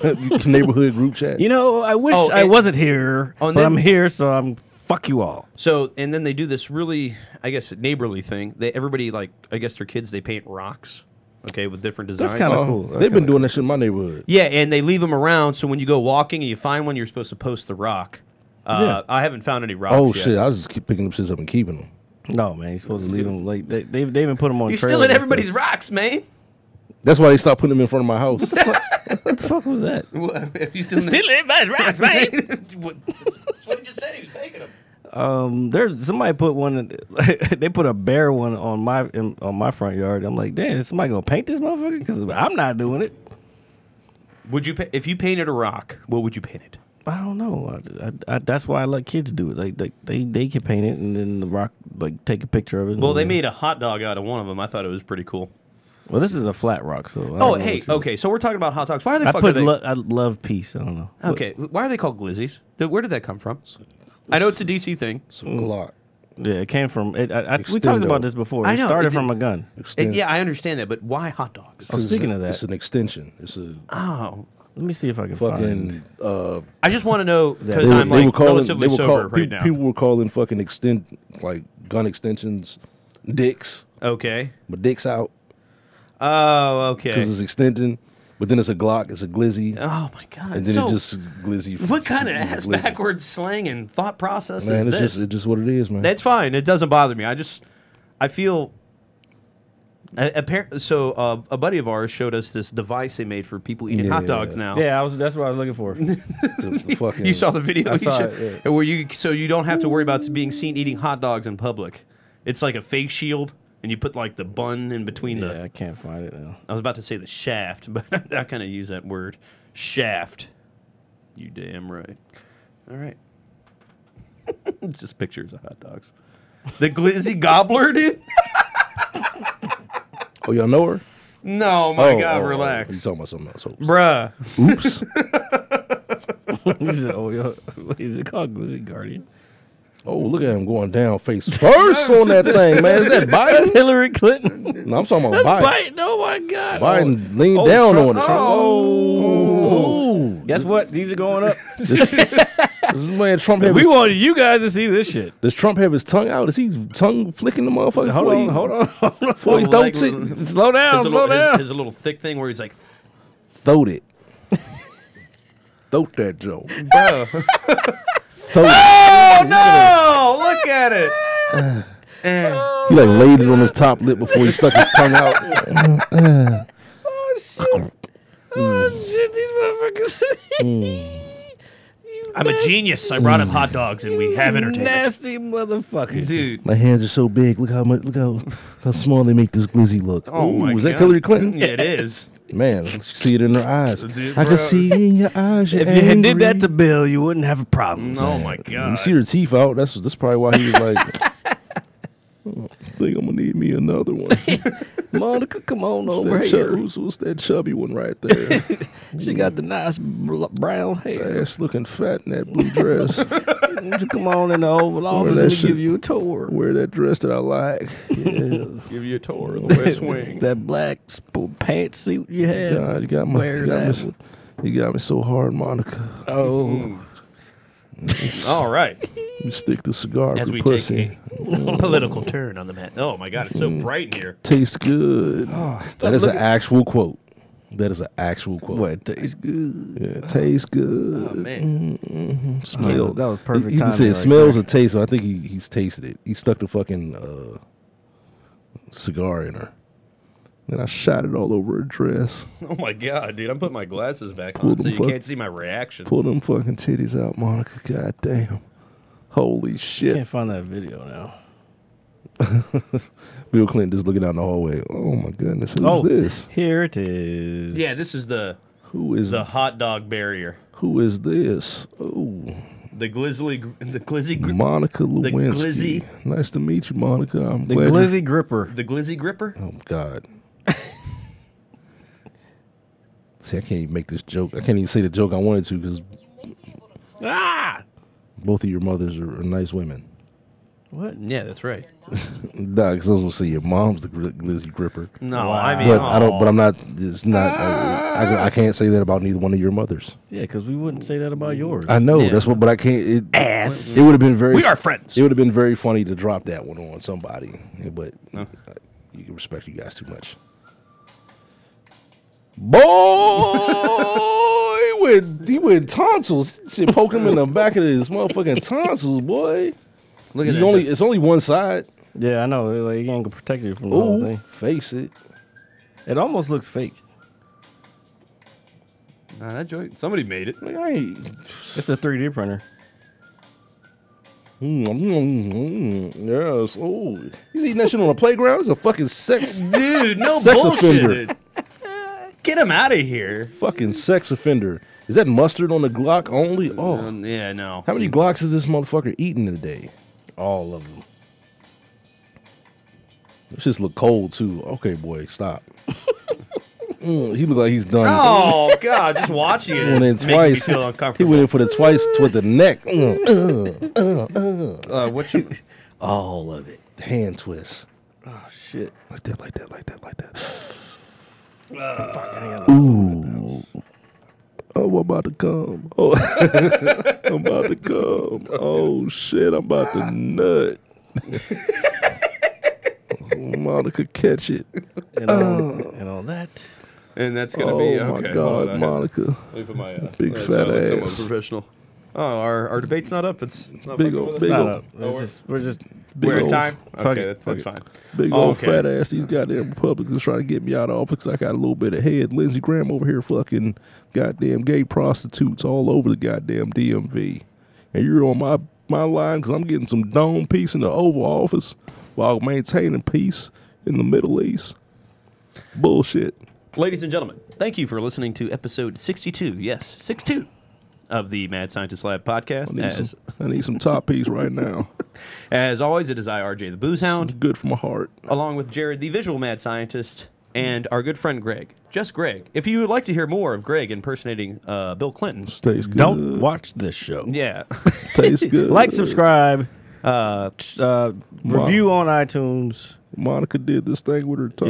neighborhood group chat. You know, I wish I wasn't here, but I'm here, so I'm fuck you all. So, and then they do this really, I guess, neighborly thing. Everybody like, I guess, their kids they paint rocks. Okay, with different designs. That's kind of cool. They've been doing that shit in my neighborhood. Yeah, and they leave them around, so when you go walking and you find one, you're supposed to post the rock. I haven't found any rocks yet. Oh, shit, I was just picking them shits up and keeping them. No, man, you're supposed to leave them. Like, they even put them on trailers. You're stealing everybody's rocks, man. That's why they stopped putting them in front of my house. What the fuck, what the fuck was that? What, you stealing everybody's rocks, man. What did you say? He was taking them. There's somebody put one. They put a bear one on my front yard. I'm like, damn, is somebody gonna paint this motherfucker? Because I'm not doing it. Would you if you painted a rock? What would you paint it? I don't know. That's why I let kids do it. Like they can paint it, and then the rock like take a picture of it. Well, they made a hot dog out of one of them. I thought it was pretty cool. Well, this is a flat rock, so. Oh, hey, okay. So we're talking about hot dogs. Why are they? I love peace. I don't know. Okay, why are they called glizzies? Where did that come from? I know it's a DC thing. Yeah, it came from. We talked about this before. It started from a gun. Yeah, I understand that, but why hot dogs? Oh, speaking of that, it's an extension. It's a Let me see if I can find. I just want to know because I'm like relatively sober right now. People were calling fucking gun extensions dicks. Okay, but dicks out. Oh, okay. Because it's extending. But then it's a Glock, it's a glizzy. Oh my God! And then so, it's just glizzy. What kind of ass backwards slang and thought process is this? It's just what it is, man. That's fine. It doesn't bother me. I feel. So a buddy of ours showed us this device they made for people eating hot dogs now. Yeah, that's what I was looking for. You saw the video, where so you don't have to worry about being seen eating hot dogs in public. It's like a fake shield. And you put like the bun in between the. Yeah, I can't find it now. I was about to say the shaft, but I'm not gonna use that word. Shaft. You damn right. All right. Just pictures of hot dogs. The glizzy gobbler, dude. Oh, y'all know her? No, my God, relax. You talking about something else? Bruh. Oops. What is it called? Glizzy Guardian. Oh, look at him going down face first on that thing, man. Is that Biden? That's Hillary Clinton. No, I'm talking about Biden. Oh, my God. Biden leaned down on it. Oh. Guess what? These are going up. This is man Trump had. We wanted you guys to see this shit. Does Trump have his tongue out? Is he tongue flicking the motherfucker? Hold on. Well, like, slow down, slow down. There's a little thick thing where he's like, throat it. Throat that joke. Bro. Oh no! Look at it. He like laid it on his top lip before he stuck his tongue out. Oh shit! Oh shit! These motherfuckers! I'm a genius. I brought him hot dogs, and we have entertainment. Nasty motherfuckers, dude. My hands are so big. Look how much. Look how small they make this glizzy look. Oh my God! Was that Hillary Clinton? Yeah, it is. Man, I see it in her eyes. Dude, I can see it in your eyes. If you had did that to Bill, you wouldn't have a problem. Oh my God! You see her teeth out. That's probably why he was like, oh, I think I'm gonna need me another one. Monica, come on over here. What's that chubby one right there? She got the nice brown hair. Ass looking fat in that blue dress. Won't you come on in the Oval Office and give you a tour? Wear that dress that I like. Yeah. Give you a tour of the West Wing. That black pantsuit you had. God, you got me so hard, Monica. Oh. All right. We stick the cigar up your pussy. Political turn on the mat. Oh my God, it's so bright in here. Tastes good. Oh, that is an actual quote. That is an actual quote. What? Tastes good. Yeah, tastes good. Oh man. Smell. That was perfect. He said smells or tastes. I think he's tasted it. He stuck the fucking cigar in her. And I shot it all over her dress. Oh my God, dude! I'm putting my glasses back on so you can't see my reaction. Pull them fucking titties out, Monica. God damn. Holy shit. I can't find that video now. Bill Clinton just looking down the hallway. Oh, my goodness. Who's this? Here it is. Yeah, this is the hot dog barrier. Who is this? Oh. The glizzy Monica Lewinsky. Nice to meet you, Monica. I'm glad glizzy gripper. The glizzy gripper? Oh, God. See, I can't even make this joke. I can't even say the joke I wanted to because... Ah! Both of your mothers are nice women. What? Yeah, that's right. Nah, because I was going to say your mom's the glizzy gripper. No, wow. I mean... But, I don't, but I'm not... It's not... I can't say that about neither one of your mothers. Yeah, because we wouldn't say that about yours. I know. Yeah. That's what... But I can't... Ass. It would have been very... We are friends. It would have been very funny to drop that one on somebody. But you can respect you guys too much. Boy! he went tonsils. Shit, poke him in the back of his motherfucking tonsils, boy. Look at that. It's only one side. Yeah, I know. Like, you ain't gonna protect you from the whole thing. Face it. It almost looks fake. Nah, that joint. Somebody made it. Like, it's a 3D printer. Yes. Oh, he's eating that shit on the playground. It's a fucking sex, dude. No sex bullshit. Get him out of here. Fucking sex offender. Is that mustard on the Glock only? Oh. Yeah, no. How many Glocks is this motherfucker eating today? All of them. This just look cold, too. Okay, boy, stop. He look like he's done. Oh, God, just watching it. And then twice. Me feel uncomfortable. He went in for the twice with the neck. What you? All of it. Hand twist. Oh, shit. Like that, like that, like that, like that. Fuck, I ain't got no ooh. Oh, I'm about to come. Oh. I'm about to come. Oh, shit, I'm about to nut. Monica, catch it. And all that. And that's going to be, okay. Oh, my God, Monica. Let me put my big fat ass. Someone professional. Oh, our debate's not up. It's not big old. Big old. We're just we're at time. Okay, that's fine. Big old fat ass. These goddamn Republicans trying to get me out of office. I got a little bit of head. Lindsey Graham over here, fucking goddamn gay prostitutes all over the goddamn DMV, and you're on my line because I'm getting some dome peace in the Oval Office while maintaining peace in the Middle East. Bullshit. Ladies and gentlemen, thank you for listening to episode 62. Yes, 62. Of the Mad Scientist Lab podcast. I need some top piece right now. As always, it is I, RJ, the Booze Hound. Good for my heart. Along with Jared, the Visual Mad Scientist, and our good friend Greg. Just Greg. If you would like to hear more of Greg impersonating Bill Clinton, don't watch this show. Yeah. Tastes good. Like, subscribe, review on iTunes. Monica did this thing with her tongue.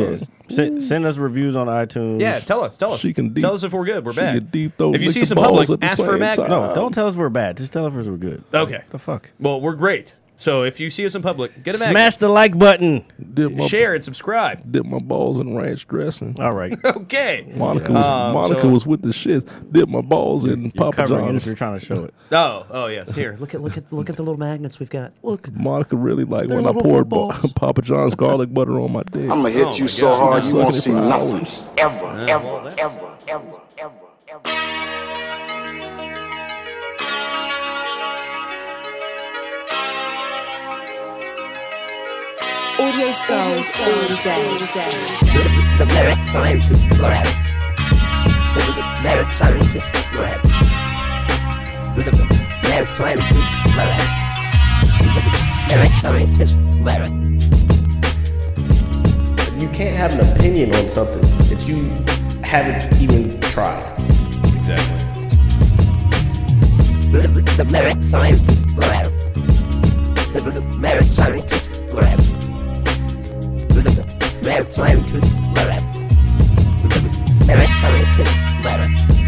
Yes. Send us reviews on iTunes. Yeah, tell us. Tell us if we're good. We're bad. If you see some public, ask for a mag. No, don't tell us we're bad. Just tell us we're good. Okay. Like, the fuck? Well, we're great. So if you see us in public, get a mag. Smash the like button. Share and subscribe. Dip my balls in ranch dressing. All right. Okay. Monica was with the shit. Dip my balls in Papa John's. If you're trying to show it. Oh yes. Here, look at the little magnets we've got. Look. Monica really liked when I poured Papa John's garlic butter on my dick. I'm gonna hit you so hard you won't see nothing ever. Audio Skulls all day. The Merit Scientist Lab. The Merit Scientist Lab. The Merit Scientist Lab. The Merit Scientist Lab. You can't have an opinion on something that you haven't even tried. Exactly. The Merit Scientist Lab. The Merit Scientist Lab. Merit Scientist Lab. Merit Scientist Lab.